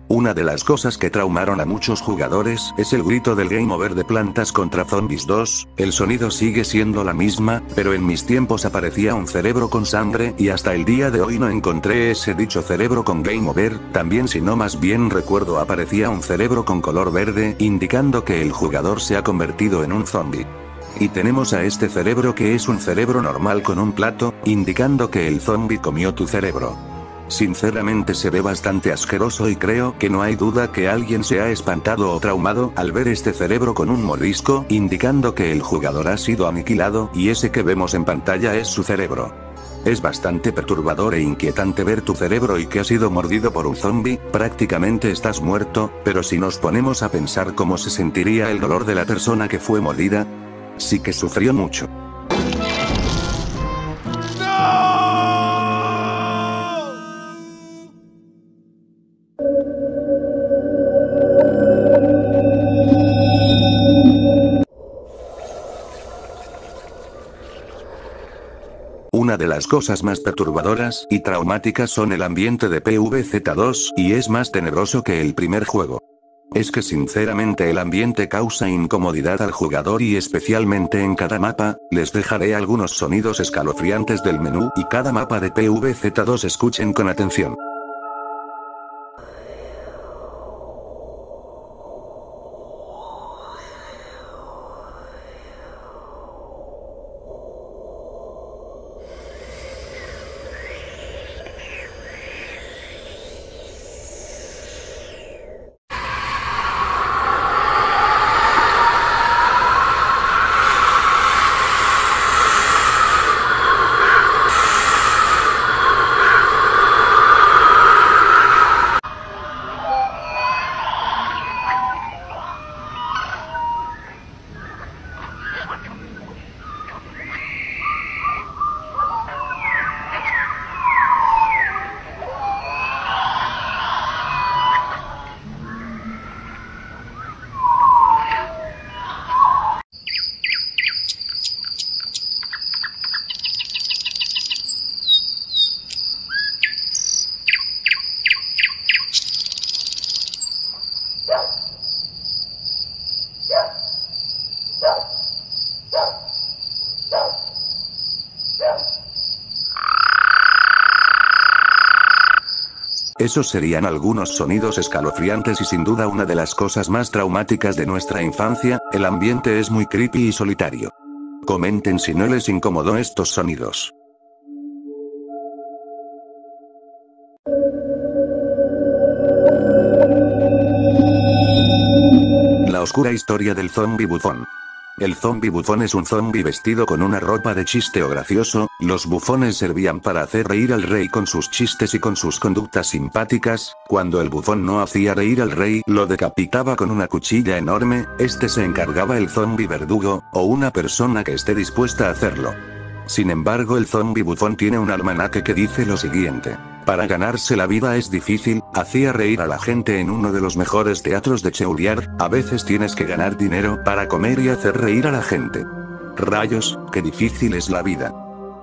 Una de las cosas que traumaron a muchos jugadores es el grito del Game Over de Plantas contra Zombies dos, el sonido sigue siendo la misma, pero en mis tiempos aparecía un cerebro con sangre y hasta el día de hoy no encontré ese dicho cerebro con Game Over, también si no más bien recuerdo aparecía un cerebro con color verde indicando que el jugador se ha convertido en un zombie. Y tenemos a este cerebro que es un cerebro normal con un plato, indicando que el zombie comió tu cerebro. Sinceramente se ve bastante asqueroso y creo que no hay duda que alguien se ha espantado o traumado al ver este cerebro con un mordisco, indicando que el jugador ha sido aniquilado y ese que vemos en pantalla es su cerebro. Es bastante perturbador e inquietante ver tu cerebro y que ha sido mordido por un zombie, prácticamente estás muerto, pero si nos ponemos a pensar cómo se sentiría el dolor de la persona que fue mordida, sí que sufrió mucho. Una de las cosas más perturbadoras y traumáticas son el ambiente de P V Z dos y es más tenebroso que el primer juego. Es que sinceramente el ambiente causa incomodidad al jugador y especialmente en cada mapa, les dejaré algunos sonidos escalofriantes del menú y cada mapa de P V Z dos escuchen con atención. Esos serían algunos sonidos escalofriantes y sin duda una de las cosas más traumáticas de nuestra infancia, el ambiente es muy creepy y solitario. Comenten si no les incomodó estos sonidos. La oscura historia del zombie bufón. El zombie bufón es un zombie vestido con una ropa de chiste o gracioso, los bufones servían para hacer reír al rey con sus chistes y con sus conductas simpáticas, cuando el bufón no hacía reír al rey lo decapitaba con una cuchilla enorme, este se encargaba el zombie verdugo, o una persona que esté dispuesta a hacerlo. Sin embargo el zombie bufón tiene un almanaque que dice lo siguiente. Para ganarse la vida es difícil, hacía reír a la gente en uno de los mejores teatros de Cheuliar, a veces tienes que ganar dinero para comer y hacer reír a la gente. Rayos, qué difícil es la vida.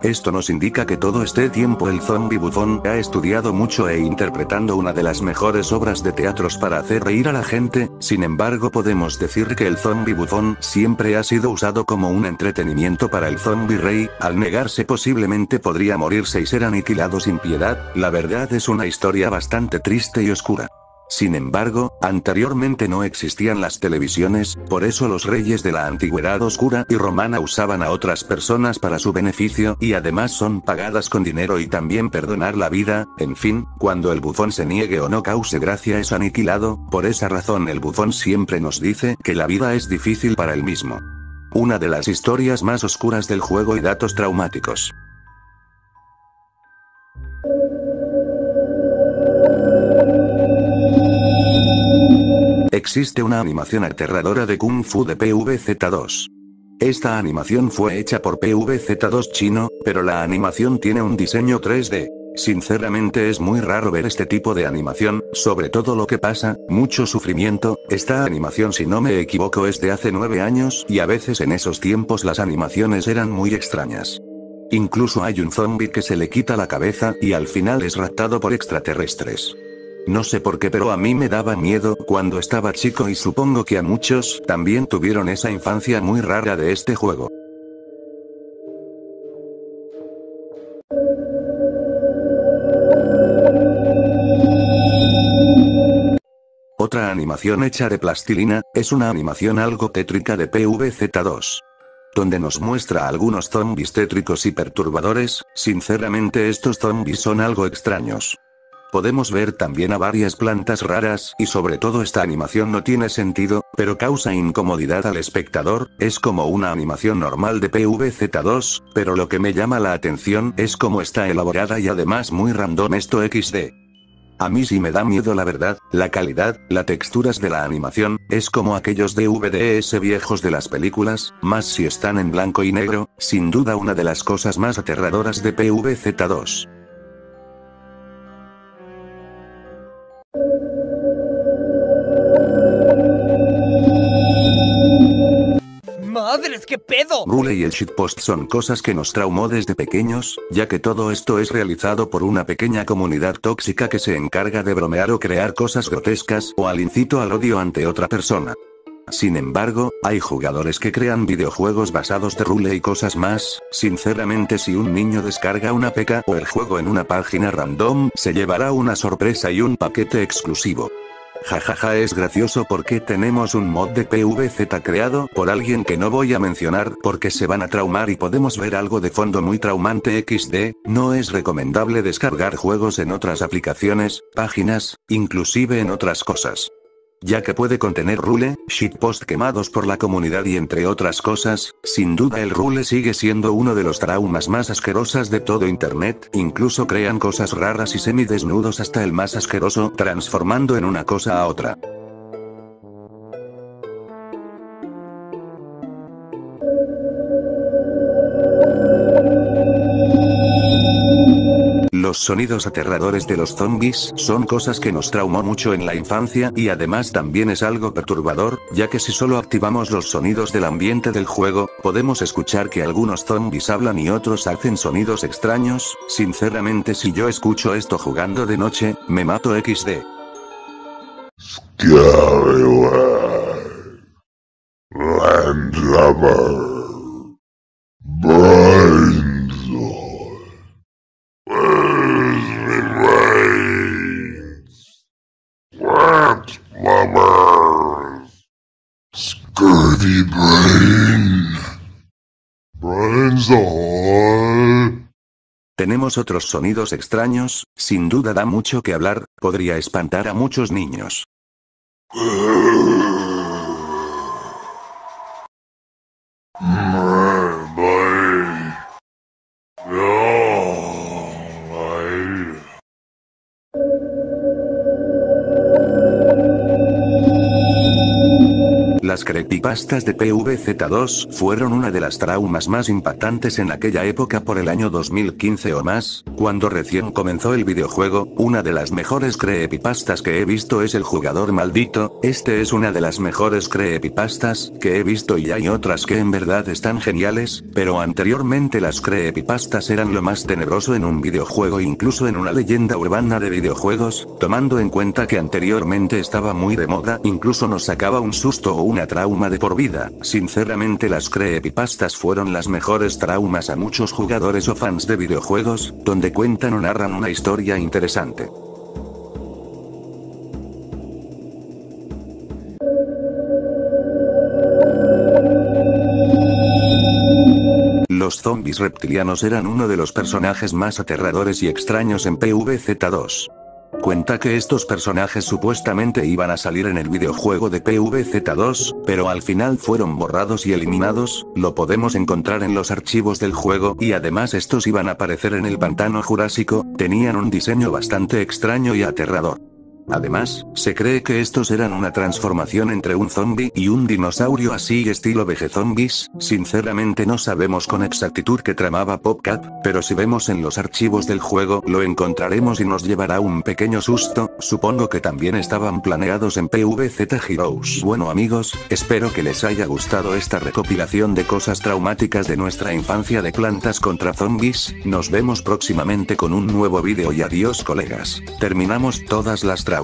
Esto nos indica que todo este tiempo el zombie bufón ha estudiado mucho e interpretando una de las mejores obras de teatros para hacer reír a la gente, sin embargo podemos decir que el zombie bufón siempre ha sido usado como un entretenimiento para el zombie rey, al negarse posiblemente podría morirse y ser aniquilado sin piedad, la verdad es una historia bastante triste y oscura. Sin embargo, anteriormente no existían las televisiones, por eso los reyes de la antigüedad oscura y romana usaban a otras personas para su beneficio y además son pagadas con dinero y también perdonar la vida, en fin, cuando el bufón se niegue o no cause gracia es aniquilado, por esa razón el bufón siempre nos dice que la vida es difícil para él mismo. Una de las historias más oscuras del juego y datos traumáticos. Existe una animación aterradora de Kung Fu de P V Z dos. Esta animación fue hecha por P V Z dos chino, pero la animación tiene un diseño tres D. Sinceramente es muy raro ver este tipo de animación, sobre todo lo que pasa, mucho sufrimiento, esta animación si no me equivoco es de hace nueve años y a veces en esos tiempos las animaciones eran muy extrañas. Incluso hay un zombie que se le quita la cabeza y al final es raptado por extraterrestres. No sé por qué pero a mí me daba miedo cuando estaba chico y supongo que a muchos también tuvieron esa infancia muy rara de este juego. Otra animación hecha de plastilina, es una animación algo tétrica de P V Z dos. Donde nos muestra a algunos zombies tétricos y perturbadores, sinceramente estos zombies son algo extraños. Podemos ver también a varias plantas raras y sobre todo esta animación no tiene sentido, pero causa incomodidad al espectador, es como una animación normal de P V Z dos, pero lo que me llama la atención es cómo está elaborada y además muy random esto equis de. A mí sí me da miedo la verdad, la calidad, las texturas de la animación, es como aquellos D V Ds viejos de las películas, más si están en blanco y negro, sin duda una de las cosas más aterradoras de P V Z dos. ¡Madres, qué pedo! Rule y el shitpost son cosas que nos traumó desde pequeños, ya que todo esto es realizado por una pequeña comunidad tóxica que se encarga de bromear o crear cosas grotescas o al incito al odio ante otra persona. Sin embargo, hay jugadores que crean videojuegos basados de Rule y cosas más, sinceramente si un niño descarga una P K o el juego en una página random, se llevará una sorpresa y un paquete exclusivo. Jajaja ja, ja, es gracioso porque tenemos un mod de P V Z creado por alguien que no voy a mencionar porque se van a traumar y podemos ver algo de fondo muy traumante equis de, no es recomendable descargar juegos en otras aplicaciones, páginas, inclusive en otras cosas. Ya que puede contener Rule, shitpost quemados por la comunidad y entre otras cosas, sin duda el Rule sigue siendo uno de los traumas más asquerosas de todo internet, incluso crean cosas raras y semidesnudos hasta el más asqueroso transformando en una cosa a otra. Los sonidos aterradores de los zombies son cosas que nos traumó mucho en la infancia y además también es algo perturbador, ya que si solo activamos los sonidos del ambiente del juego, podemos escuchar que algunos zombies hablan y otros hacen sonidos extraños, sinceramente si yo escucho esto jugando de noche, me mato equis de. Tenemos otros sonidos extraños, sin duda da mucho que hablar, podría espantar a muchos niños. Las Las creepypastas de P V Z dos fueron una de las traumas más impactantes en aquella época. Por el año dos mil quince o más, cuando recién comenzó el videojuego, una de las mejores creepypastas que he visto es El Jugador Maldito. Este es una de las mejores creepypastas que he visto y hay otras que en verdad están geniales, pero anteriormente las creepypastas eran lo más tenebroso en un videojuego, incluso en una leyenda urbana de videojuegos, tomando en cuenta que anteriormente estaba muy de moda, incluso nos sacaba un susto o una trauma de por vida. Sinceramente, las creepypastas fueron las mejores traumas a muchos jugadores o fans de videojuegos, donde cuentan o narran una historia interesante. Los zombies reptilianos eran uno de los personajes más aterradores y extraños en P V Z dos. Cuenta que estos personajes supuestamente iban a salir en el videojuego de P V Z dos, pero al final fueron borrados y eliminados. Lo podemos encontrar en los archivos del juego, y además estos iban a aparecer en el pantano jurásico. Tenían un diseño bastante extraño y aterrador. Además, se cree que estos eran una transformación entre un zombie y un dinosaurio, así estilo vegezombies. Sinceramente no sabemos con exactitud qué tramaba PopCap, pero si vemos en los archivos del juego lo encontraremos y nos llevará un pequeño susto. Supongo que también estaban planeados en P V Z Heroes. Bueno amigos, espero que les haya gustado esta recopilación de cosas traumáticas de nuestra infancia de Plantas contra Zombies. Nos vemos próximamente con un nuevo vídeo y adiós colegas. Terminamos todas las traumas.